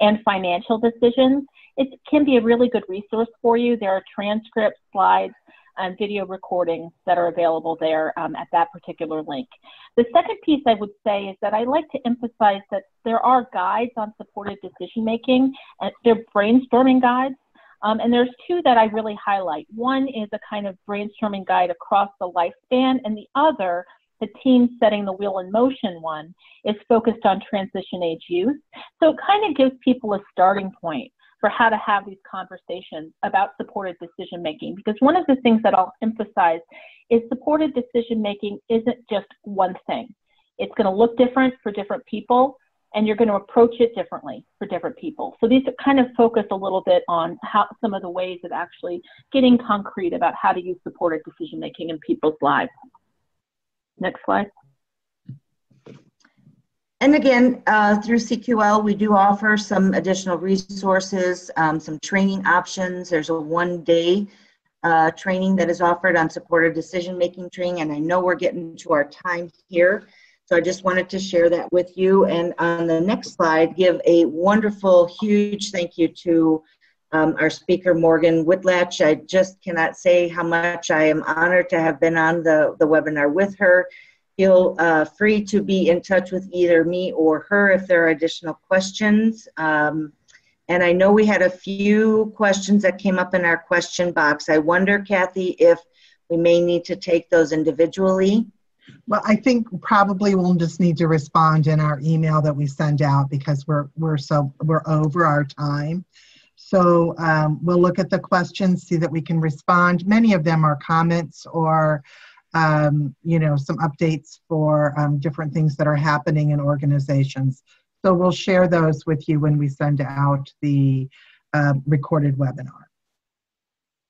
and financial decisions. It can be a really good resource for you. There are transcripts, slides, and video recordings that are available there um, at that particular link. The second piece I would say is that I like to emphasize that there are guides on supported decision-making, and they're brainstorming guides, um, and there's two that I really highlight. One is a kind of brainstorming guide across the lifespan, and the other, the team setting the wheel in motion one, is focused on transition age youth. So it kind of gives people a starting point for how to have these conversations about supported decision-making. Because one of the things that I'll emphasize is supported decision-making isn't just one thing. It's gonna look different for different people, and you're gonna approach it differently for different people. So these kind of focus a little bit on how some of the ways of actually getting concrete about how to use supported decision-making in people's lives. Next slide. And again, uh, through C Q L, we do offer some additional resources, um, some training options. There's a one-day uh, training that is offered on supported decision-making training, and I know we're getting to our time here, so I just wanted to share that with you. And on the next slide, give a wonderful, huge thank you to um, our speaker, Morgan Whitlatch. I just cannot say how much I am honored to have been on the, the webinar with her. Feel uh, free to be in touch with either me or her if there are additional questions. Um, and I know we had a few questions that came up in our question box. I wonder, Kathy, if we may need to take those individually. Well, I think probably we'll just need to respond in our email that we send out, because we're we're so we're over our time. So um, we'll look at the questions, see that we can respond. Many of them are comments or Um, you know, some updates for um, different things that are happening in organizations. So we'll share those with you when we send out the uh, recorded webinar.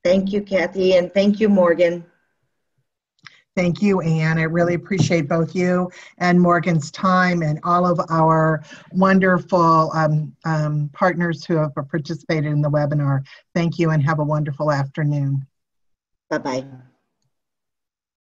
Thank you, Kathy, and thank you, Morgan. Thank you, Anne. I really appreciate both you and Morgan's time, and all of our wonderful um, um, partners who have participated in the webinar. Thank you, and have a wonderful afternoon. Bye-bye.